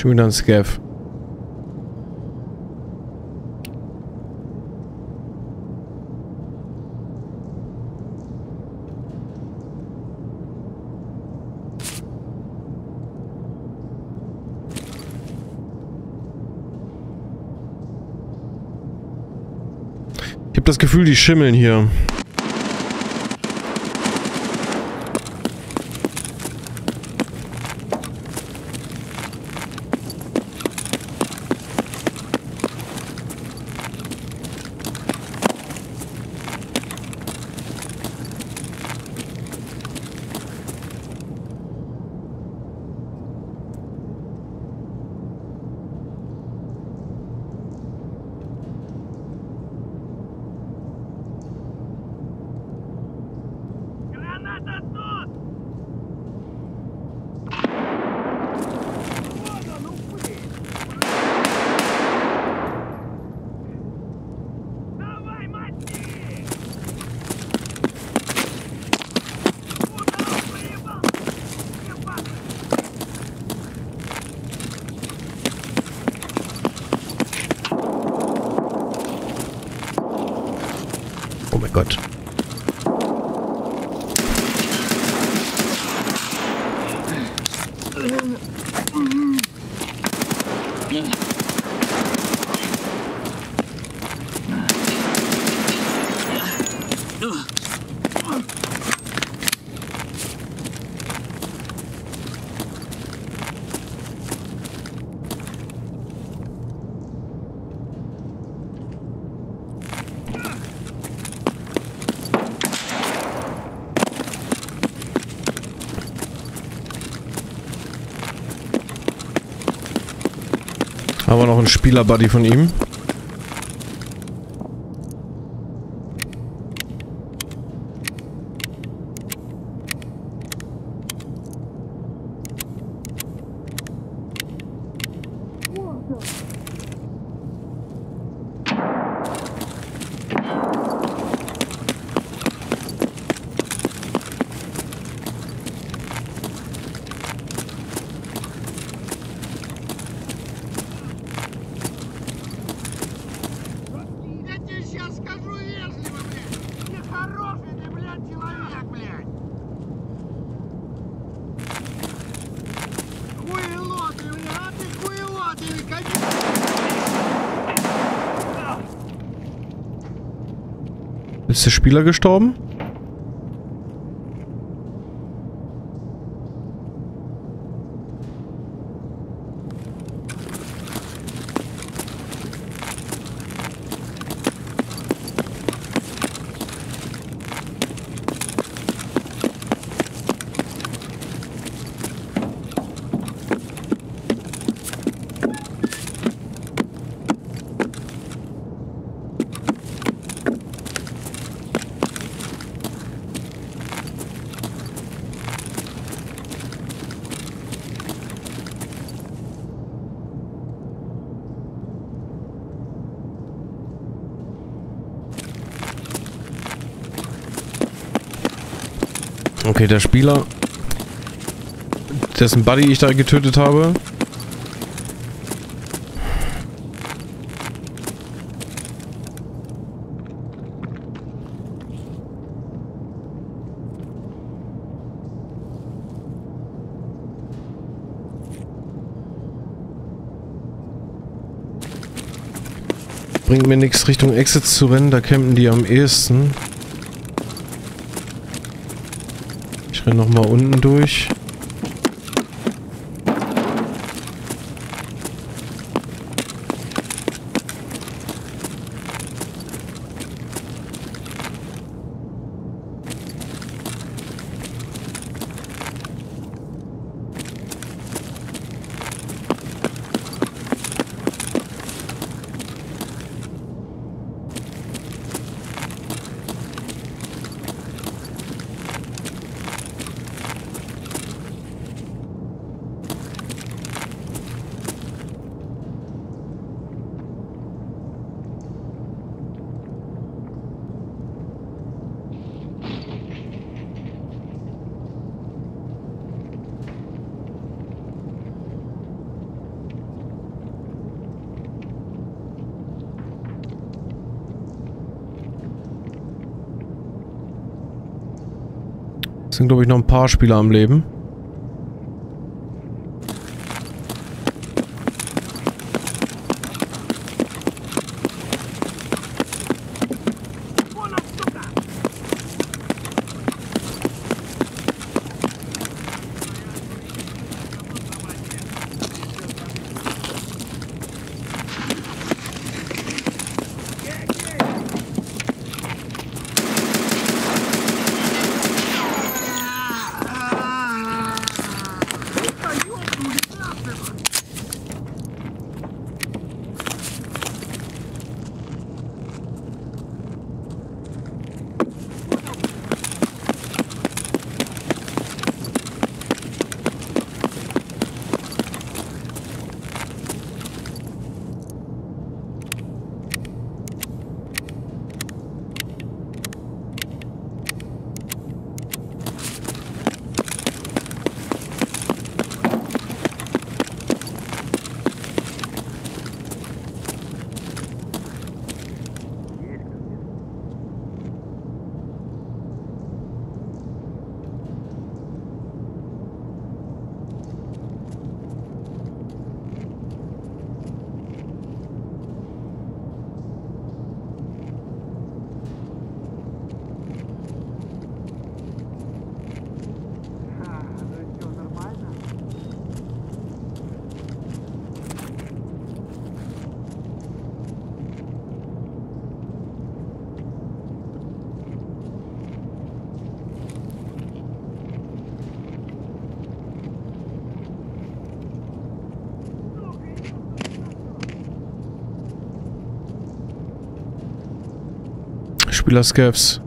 Schon wieder ein Scav. Ich habe das Gefühl, die schimmeln hier. Aber noch ein Spieler-Buddy von ihm. Ist der Spieler gestorben? Okay, der Spieler, dessen Buddy ich da getötet habe, bringt mir nichts, Richtung Exits zu rennen. Da campen die am ehesten. Ich renne nochmal unten durch. Sind, glaube ich, noch ein paar Spieler am Leben. Spieler Scavs.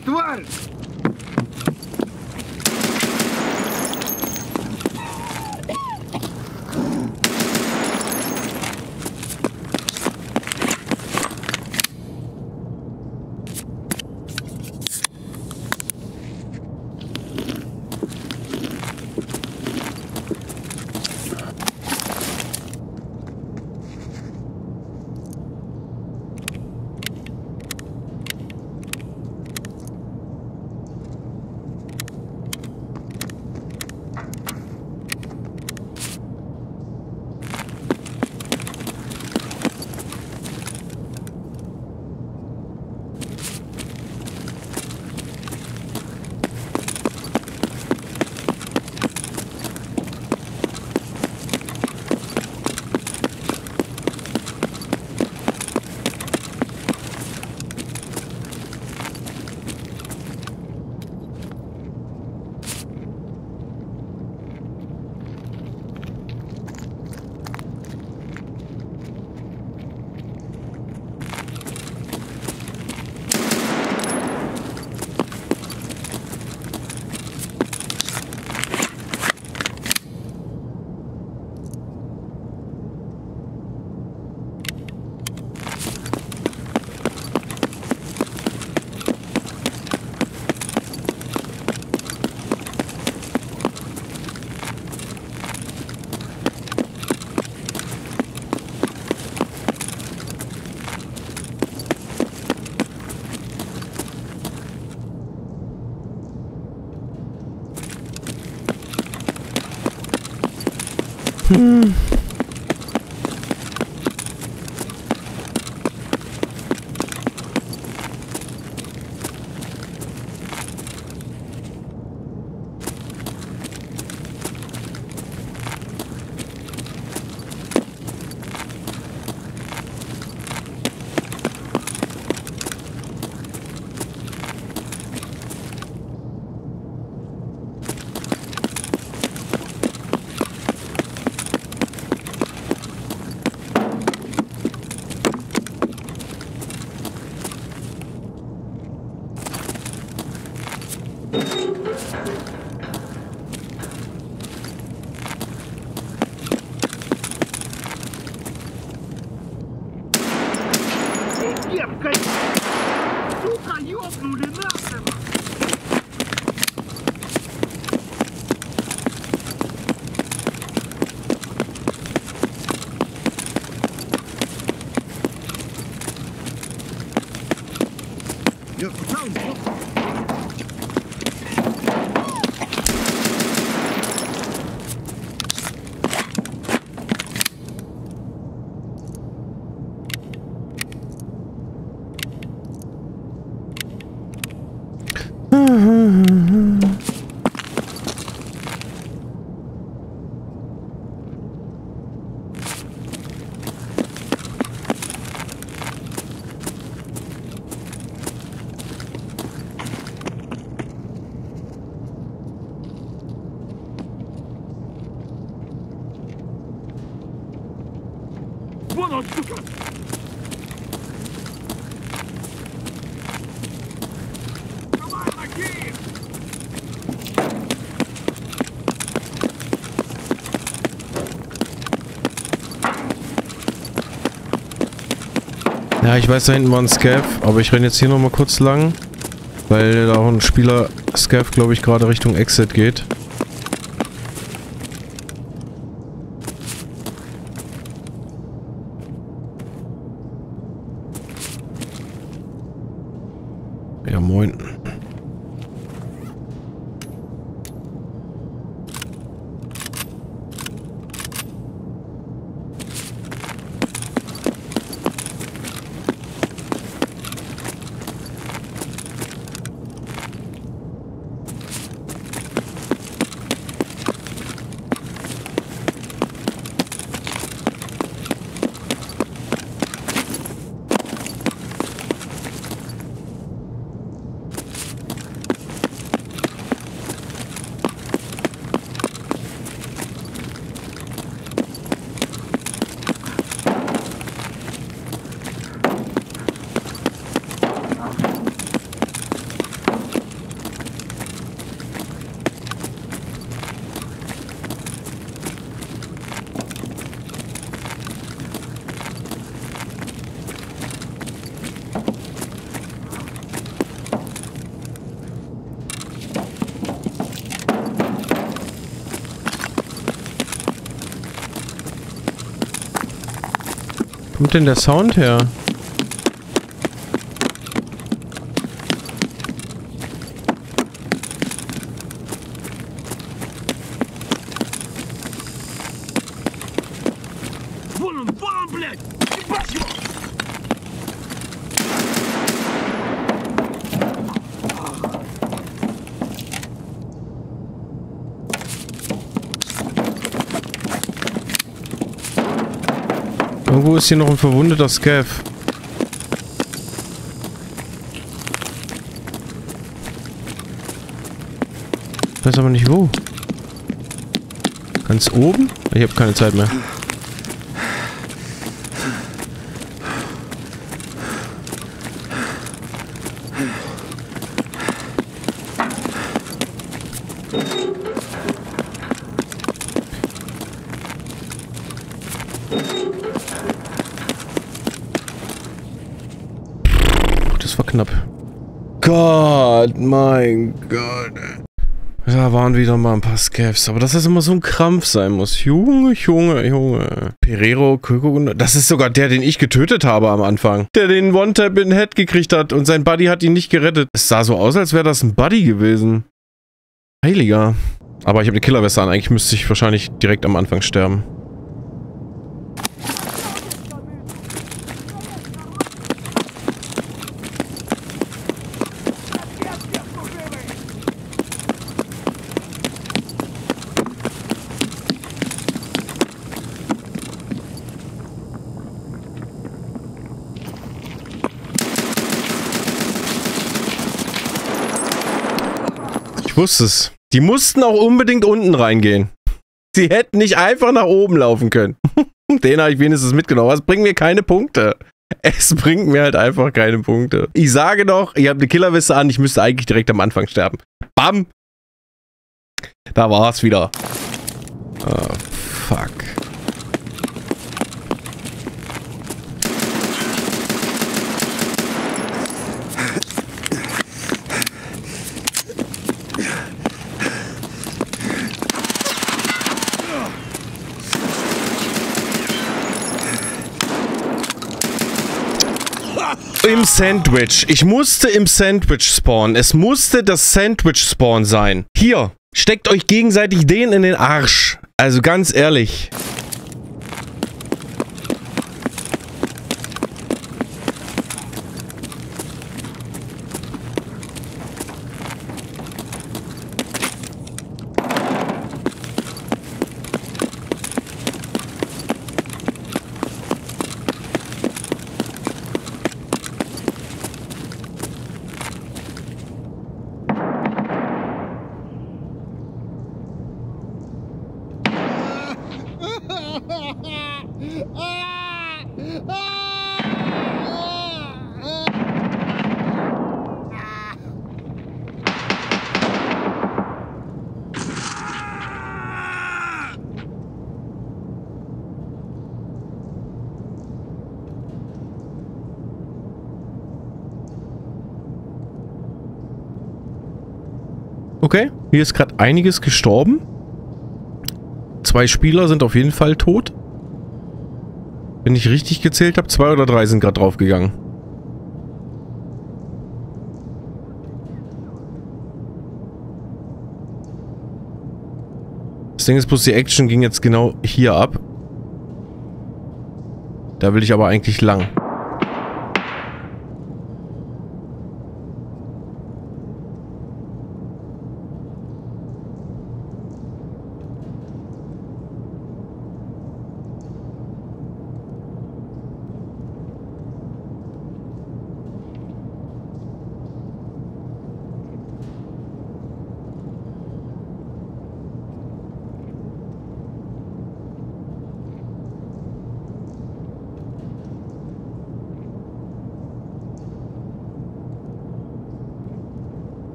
Natural! Hm. Ja, ich weiß, da hinten war ein Scav, aber ich renne jetzt hier nochmal kurz lang, weil da auch ein Spieler Scav, glaube ich, gerade Richtung Exit geht. Ja, moin. kommt denn der Sound her? Irgendwo ist hier noch ein verwundeter Scav. Ich weiß aber nicht wo. Ganz oben? Ich habe keine Zeit mehr. Mein Gott. Da waren wieder mal ein paar Scavs. Aber dass das immer so ein Krampf sein muss. Junge, Junge, Junge. Perero, Köko. Das ist sogar der, den ich getötet habe am Anfang. Der den One-Tap in den Head gekriegt hat und sein Buddy hat ihn nicht gerettet. Es sah so aus, als wäre das ein Buddy gewesen. Heiliger. Aber ich habe eine Killerweste an. Eigentlich müsste ich wahrscheinlich direkt am Anfang sterben. Wusste es. Die mussten auch unbedingt unten reingehen. Sie hätten nicht einfach nach oben laufen können. Den habe ich wenigstens mitgenommen. Das bringt mir keine Punkte. Es bringt mir halt einfach keine Punkte. Ich sage doch, ich habe eine Killerweste an, ich müsste eigentlich direkt am Anfang sterben. Bam! Da war's wieder. Oh, fuck. Im Sandwich. Ich musste im Sandwich spawnen. Es musste das Sandwich-Spawn sein. Hier, steckt euch gegenseitig den in den Arsch. Also ganz ehrlich. Okay, hier ist gerade einiges gestorben. 2 Spieler sind auf jeden Fall tot. Wenn ich richtig gezählt habe, 2 oder 3 sind gerade draufgegangen. Das Ding ist bloß, die Action ging jetzt genau hier ab. Da will ich aber eigentlich lang.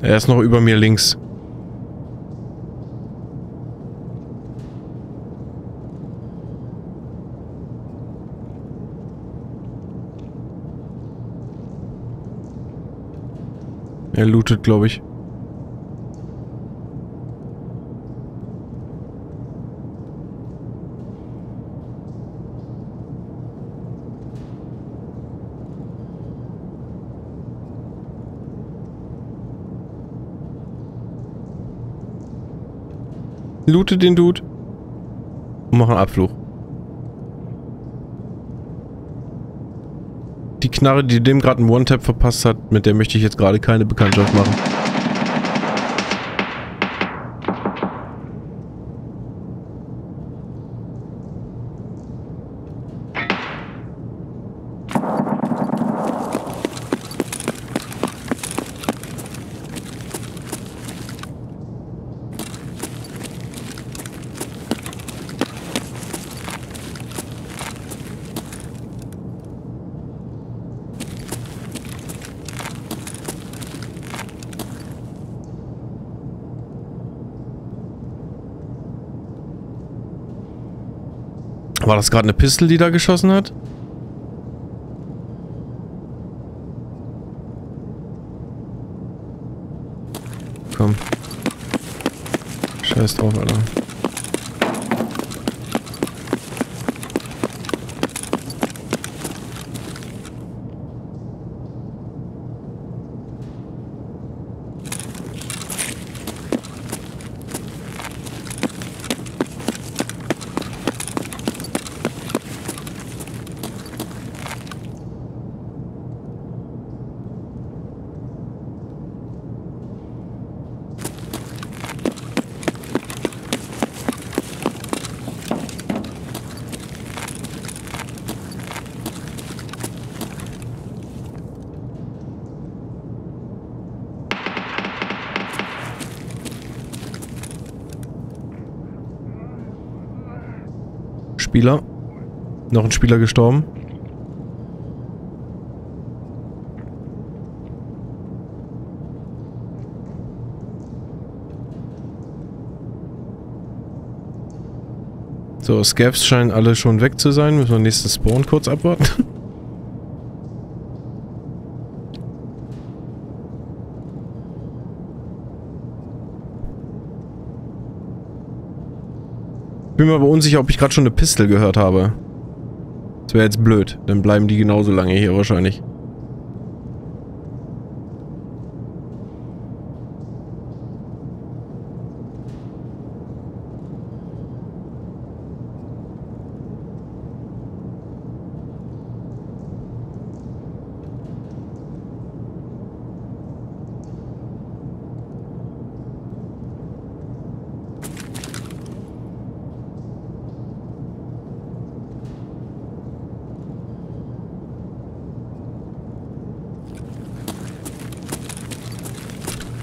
Er ist noch über mir links. Er lootet, glaube ich. Loote den Dude. Und mach einen Abflug. Die Knarre, die dem gerade einen One-Tap verpasst hat, mit der möchte ich jetzt gerade keine Bekanntschaft machen. War das gerade eine Pistole, die da geschossen hat? Komm. Scheiß drauf, Alter. Spieler. Noch ein Spieler gestorben. So, Scavs scheinen alle schon weg zu sein. Müssen wir den nächsten Spawn kurz abwarten. Ich bin mir aber unsicher, ob ich gerade schon eine Pistole gehört habe. Das wäre jetzt blöd. Dann bleiben die genauso lange hier wahrscheinlich.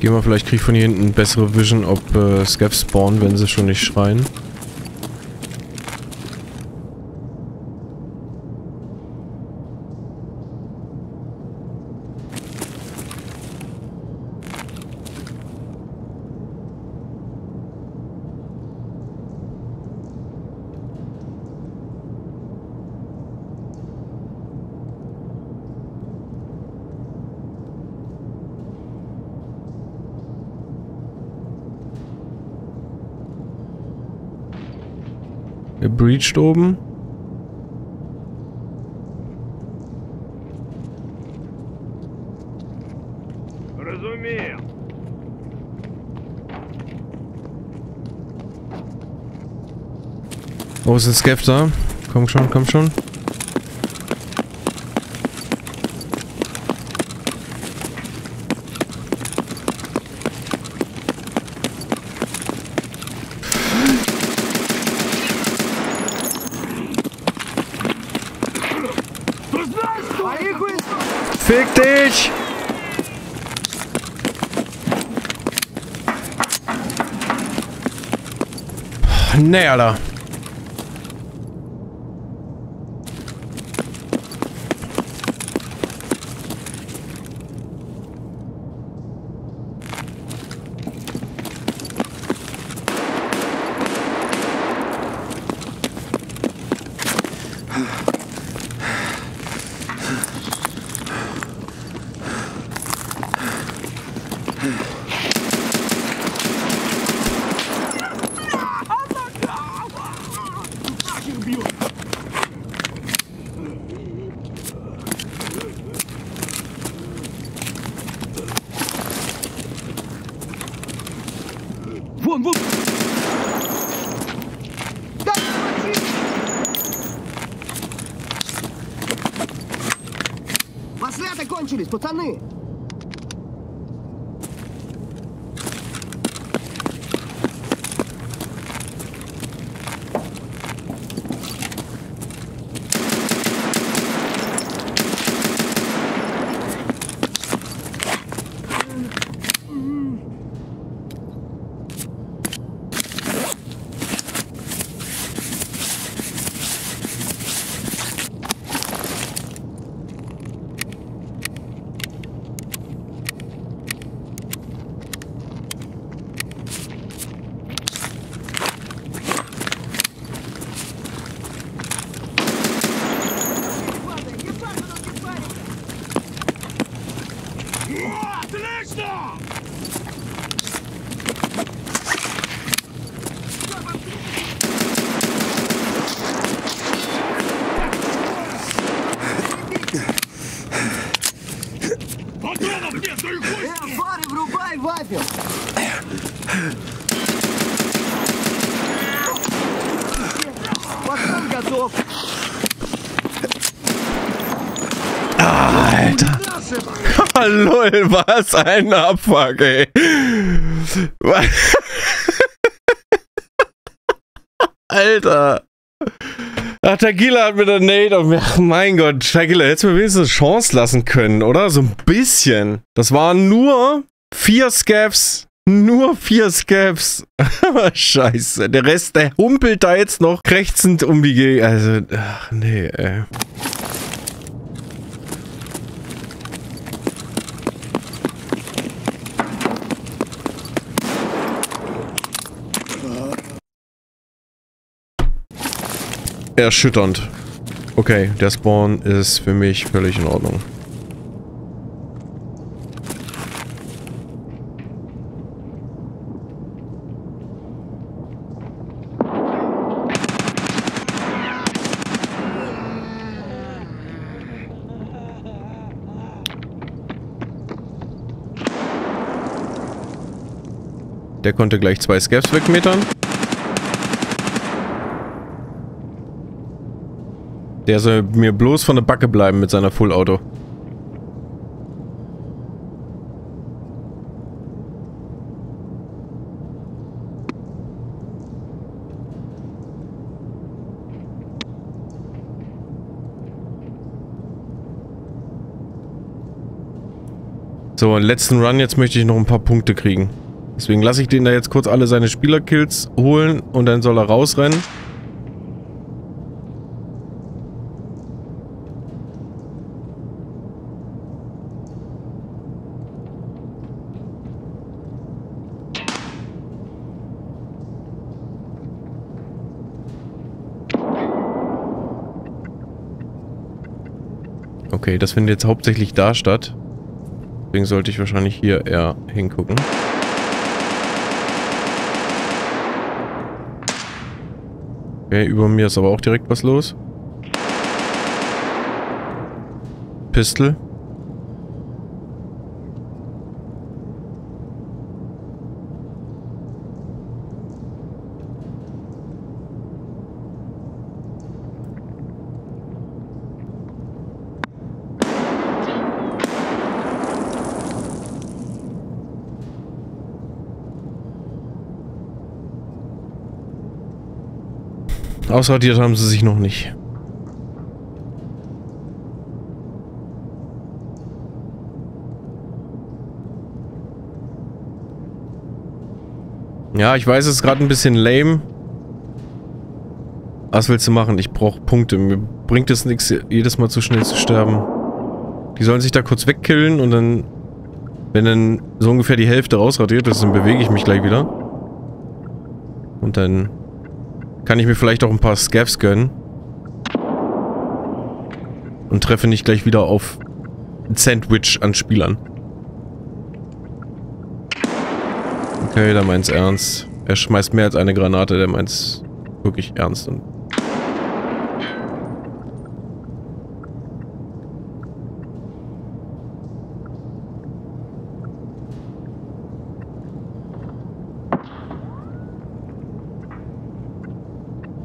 Geh mal, vielleicht krieg ich von hier hinten bessere Vision, ob Scavs spawnen, wenn sie schon nicht schreien. Breached oben. Oh, ist ein Scav da? Komm schon, komm schon. Fick dich! Nee, Alter. Маслята кончились, пацаны! Alter. Oh, lol, was ein Abfuck, ey. Alter. Ach, Tagilla hat mit der Nade auf mich. Ach, mein Gott, Tagilla, hättest du mir wenigstens eine Chance lassen können, oder? So ein bisschen. Das waren nur 4 Scavs. Nur 4 Scavs. Aber scheiße. Der Rest, der humpelt da jetzt noch krächzend um die Gegend. Also, ach nee, ey. Erschütternd. Okay, der Spawn ist für mich völlig in Ordnung. Der konnte gleich 2 Scavs wegmetern. Der soll mir bloß von der Backe bleiben mit seiner Full-Auto. So, im letzten Run jetzt möchte ich noch ein paar Punkte kriegen. Deswegen lasse ich den da jetzt kurz alle seine Spielerkills holen und dann soll er rausrennen. Okay, das findet jetzt hauptsächlich da statt. Deswegen sollte ich wahrscheinlich hier eher hingucken. Okay, über mir ist aber auch direkt was los. Pistol. Ausradiert haben sie sich noch nicht. Ja, ich weiß, es ist gerade ein bisschen lame. Was willst du machen? Ich brauche Punkte. Mir bringt es nichts, jedes Mal zu schnell zu sterben. Die sollen sich da kurz wegkillen und dann, wenn dann so ungefähr die Hälfte ausradiert ist, dann bewege ich mich gleich wieder. Und dann kann ich mir vielleicht auch ein paar Scavs gönnen. Und treffe nicht gleich wieder auf ein Sandwich an Spielern. Okay, der meint's ernst. Er schmeißt mehr als eine Granate, der meint's wirklich ernst. Und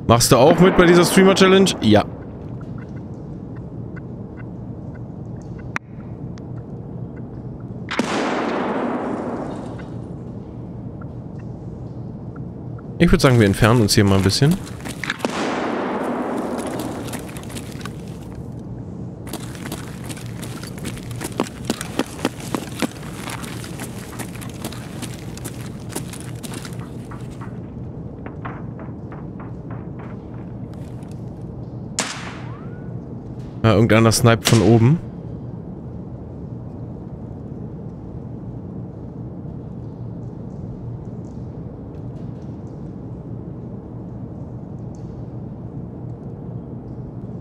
machst du auch mit bei dieser Streamer-Challenge? Ja. Ich würde sagen, wir entfernen uns hier mal ein bisschen. Ja, irgendeiner sniped von oben.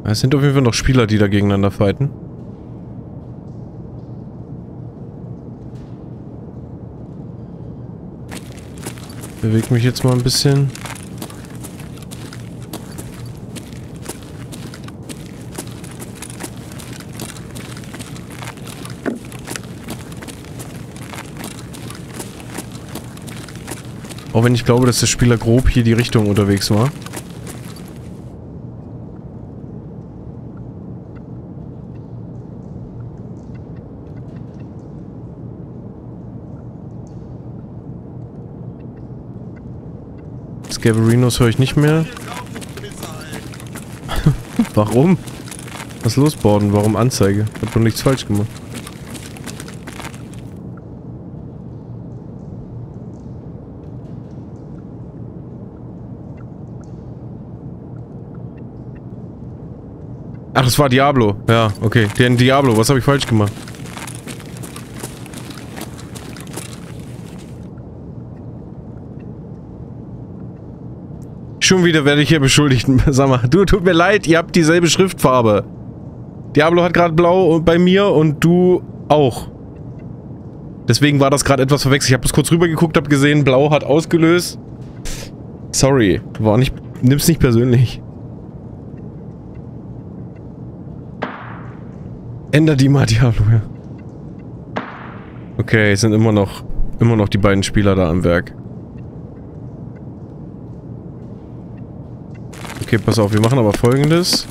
Es sind auf jeden Fall noch Spieler, die da gegeneinander fighten. Ich bewege mich jetzt mal ein bisschen. Auch wenn ich glaube, dass der Spieler grob hier die Richtung unterwegs war. Gaberinos höre ich nicht mehr. Warum? Was ist los, Borden? Warum Anzeige? Ich hab doch nichts falsch gemacht. Ach, es war Diablo. Ja, okay. Den Diablo. Was habe ich falsch gemacht? Schon wieder werde ich hier beschuldigt. Sag mal, du, tut mir leid, ihr habt dieselbe Schriftfarbe. Diablo hat gerade blau bei mir und du auch. Deswegen war das gerade etwas verwechselt. Ich habe das kurz rübergeguckt, habe gesehen, blau hat ausgelöst. Sorry, war nicht, nimm's nicht persönlich. Änder die mal, Diablo. Ja. Okay, es sind immer noch die beiden Spieler da am Werk. Okay, pass auf, wir machen aber Folgendes.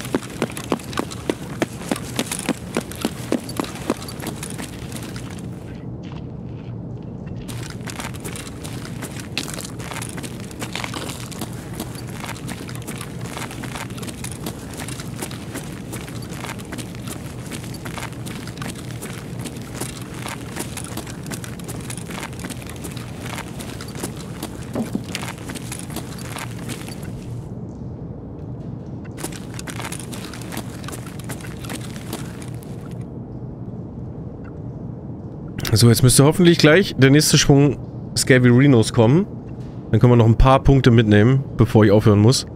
So, jetzt müsste hoffentlich gleich der nächste Schwung Scaverinos kommen. Dann können wir noch ein paar Punkte mitnehmen, bevor ich aufhören muss.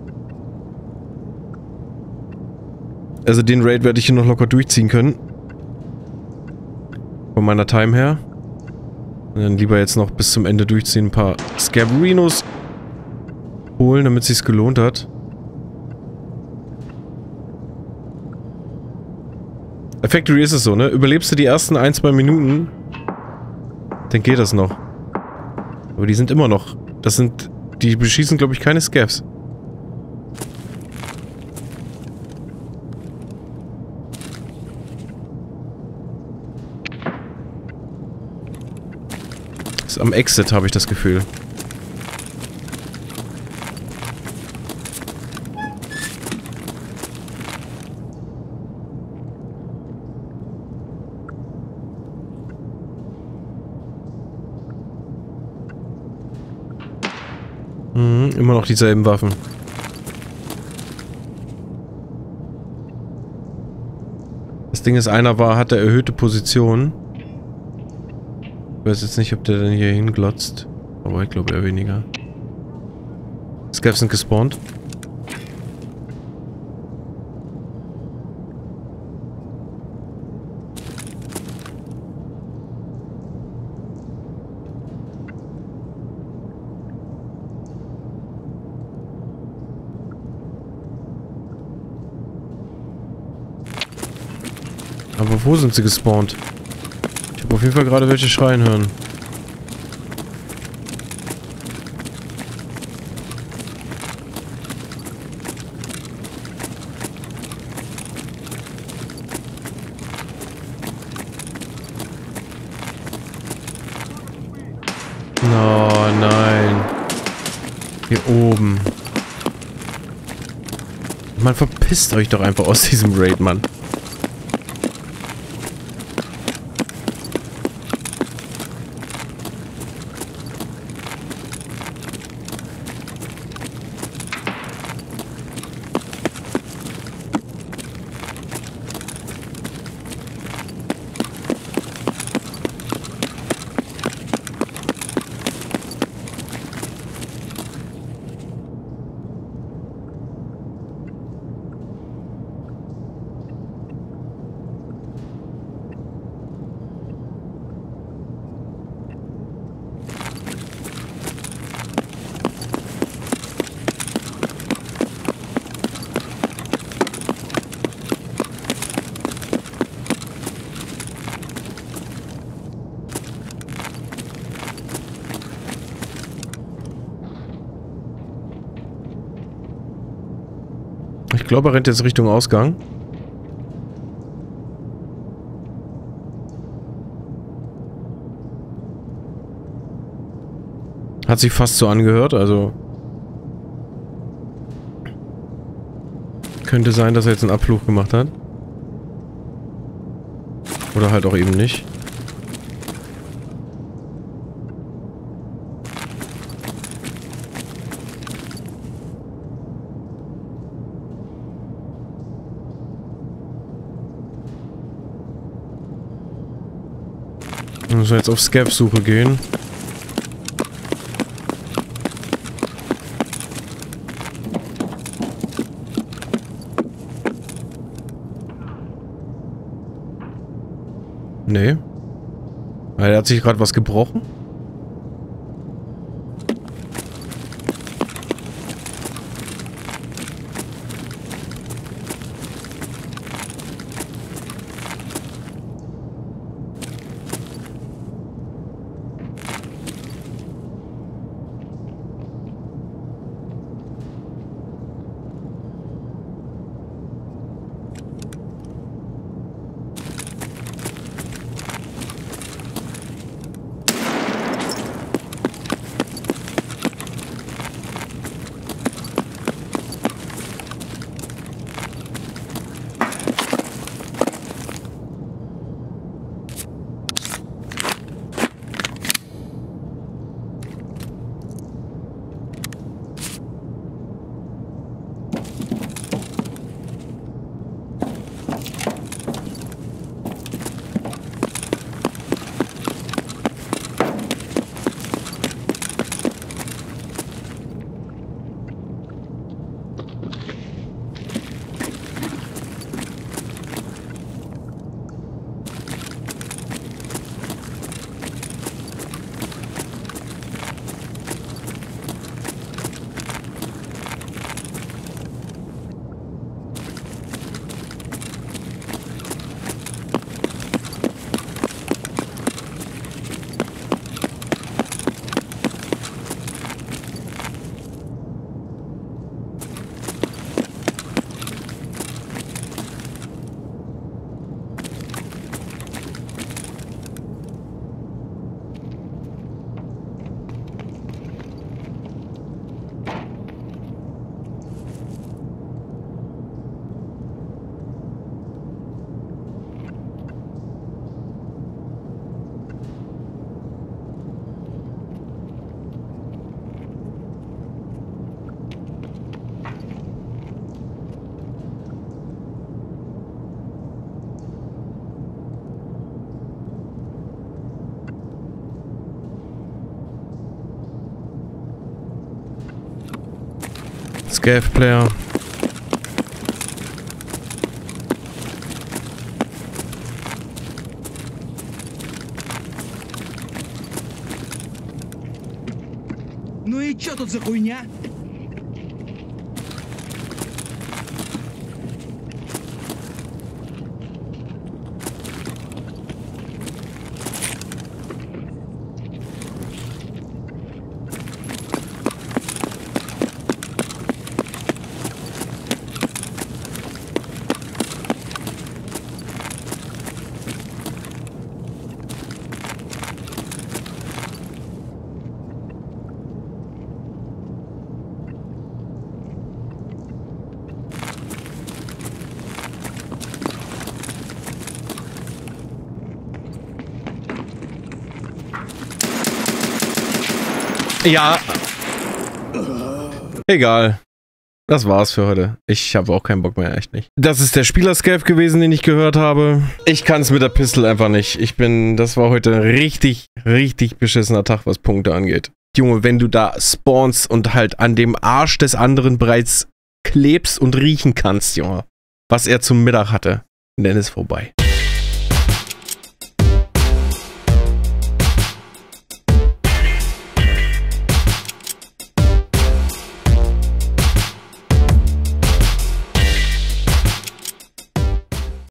Also den Raid werde ich hier noch locker durchziehen können. Von meiner Time her. Und dann lieber jetzt noch bis zum Ende durchziehen, ein paar Scaverinos holen, damit es sich gelohnt hat. Bei Factory ist es so, ne? Überlebst du die ersten 1-2 Minuten... Dann geht das noch. Aber die sind immer noch. Das sind... Die beschießen, glaube ich, keine Scavs. Ist am Exit, habe ich das Gefühl. Immer noch dieselben Waffen. Das Ding ist, einer hat er erhöhte Position. Ich weiß jetzt nicht, ob der denn hier hinglotzt. Aber ich glaube eher weniger. Scavs sind gespawnt. Aber wo sind sie gespawnt? Ich habe auf jeden Fall gerade welche schreien hören. Oh nein. Hier oben. Man, verpisst euch doch einfach aus diesem Raid, Mann. Ich glaube, er rennt jetzt Richtung Ausgang. Hat sich fast so angehört, also... Könnte sein, dass er jetzt einen Abflug gemacht hat. Oder halt auch eben nicht. Müssen wir jetzt auf Scap-Suche gehen. Nee. Er hat sich gerade was gebrochen. Scav-Player. Ну и чё тут за хуйня? Ja. Egal. Das war's für heute. Ich habe auch keinen Bock mehr, echt nicht. Das ist der Spielerscape gewesen, den ich gehört habe. Ich kann es mit der Pistole einfach nicht. Das war heute ein richtig, richtig beschissener Tag, was Punkte angeht. Junge, wenn du da spawnst und halt an dem Arsch des anderen bereits klebst und riechen kannst, Junge. Was er zum Mittag hatte. Dann ist vorbei.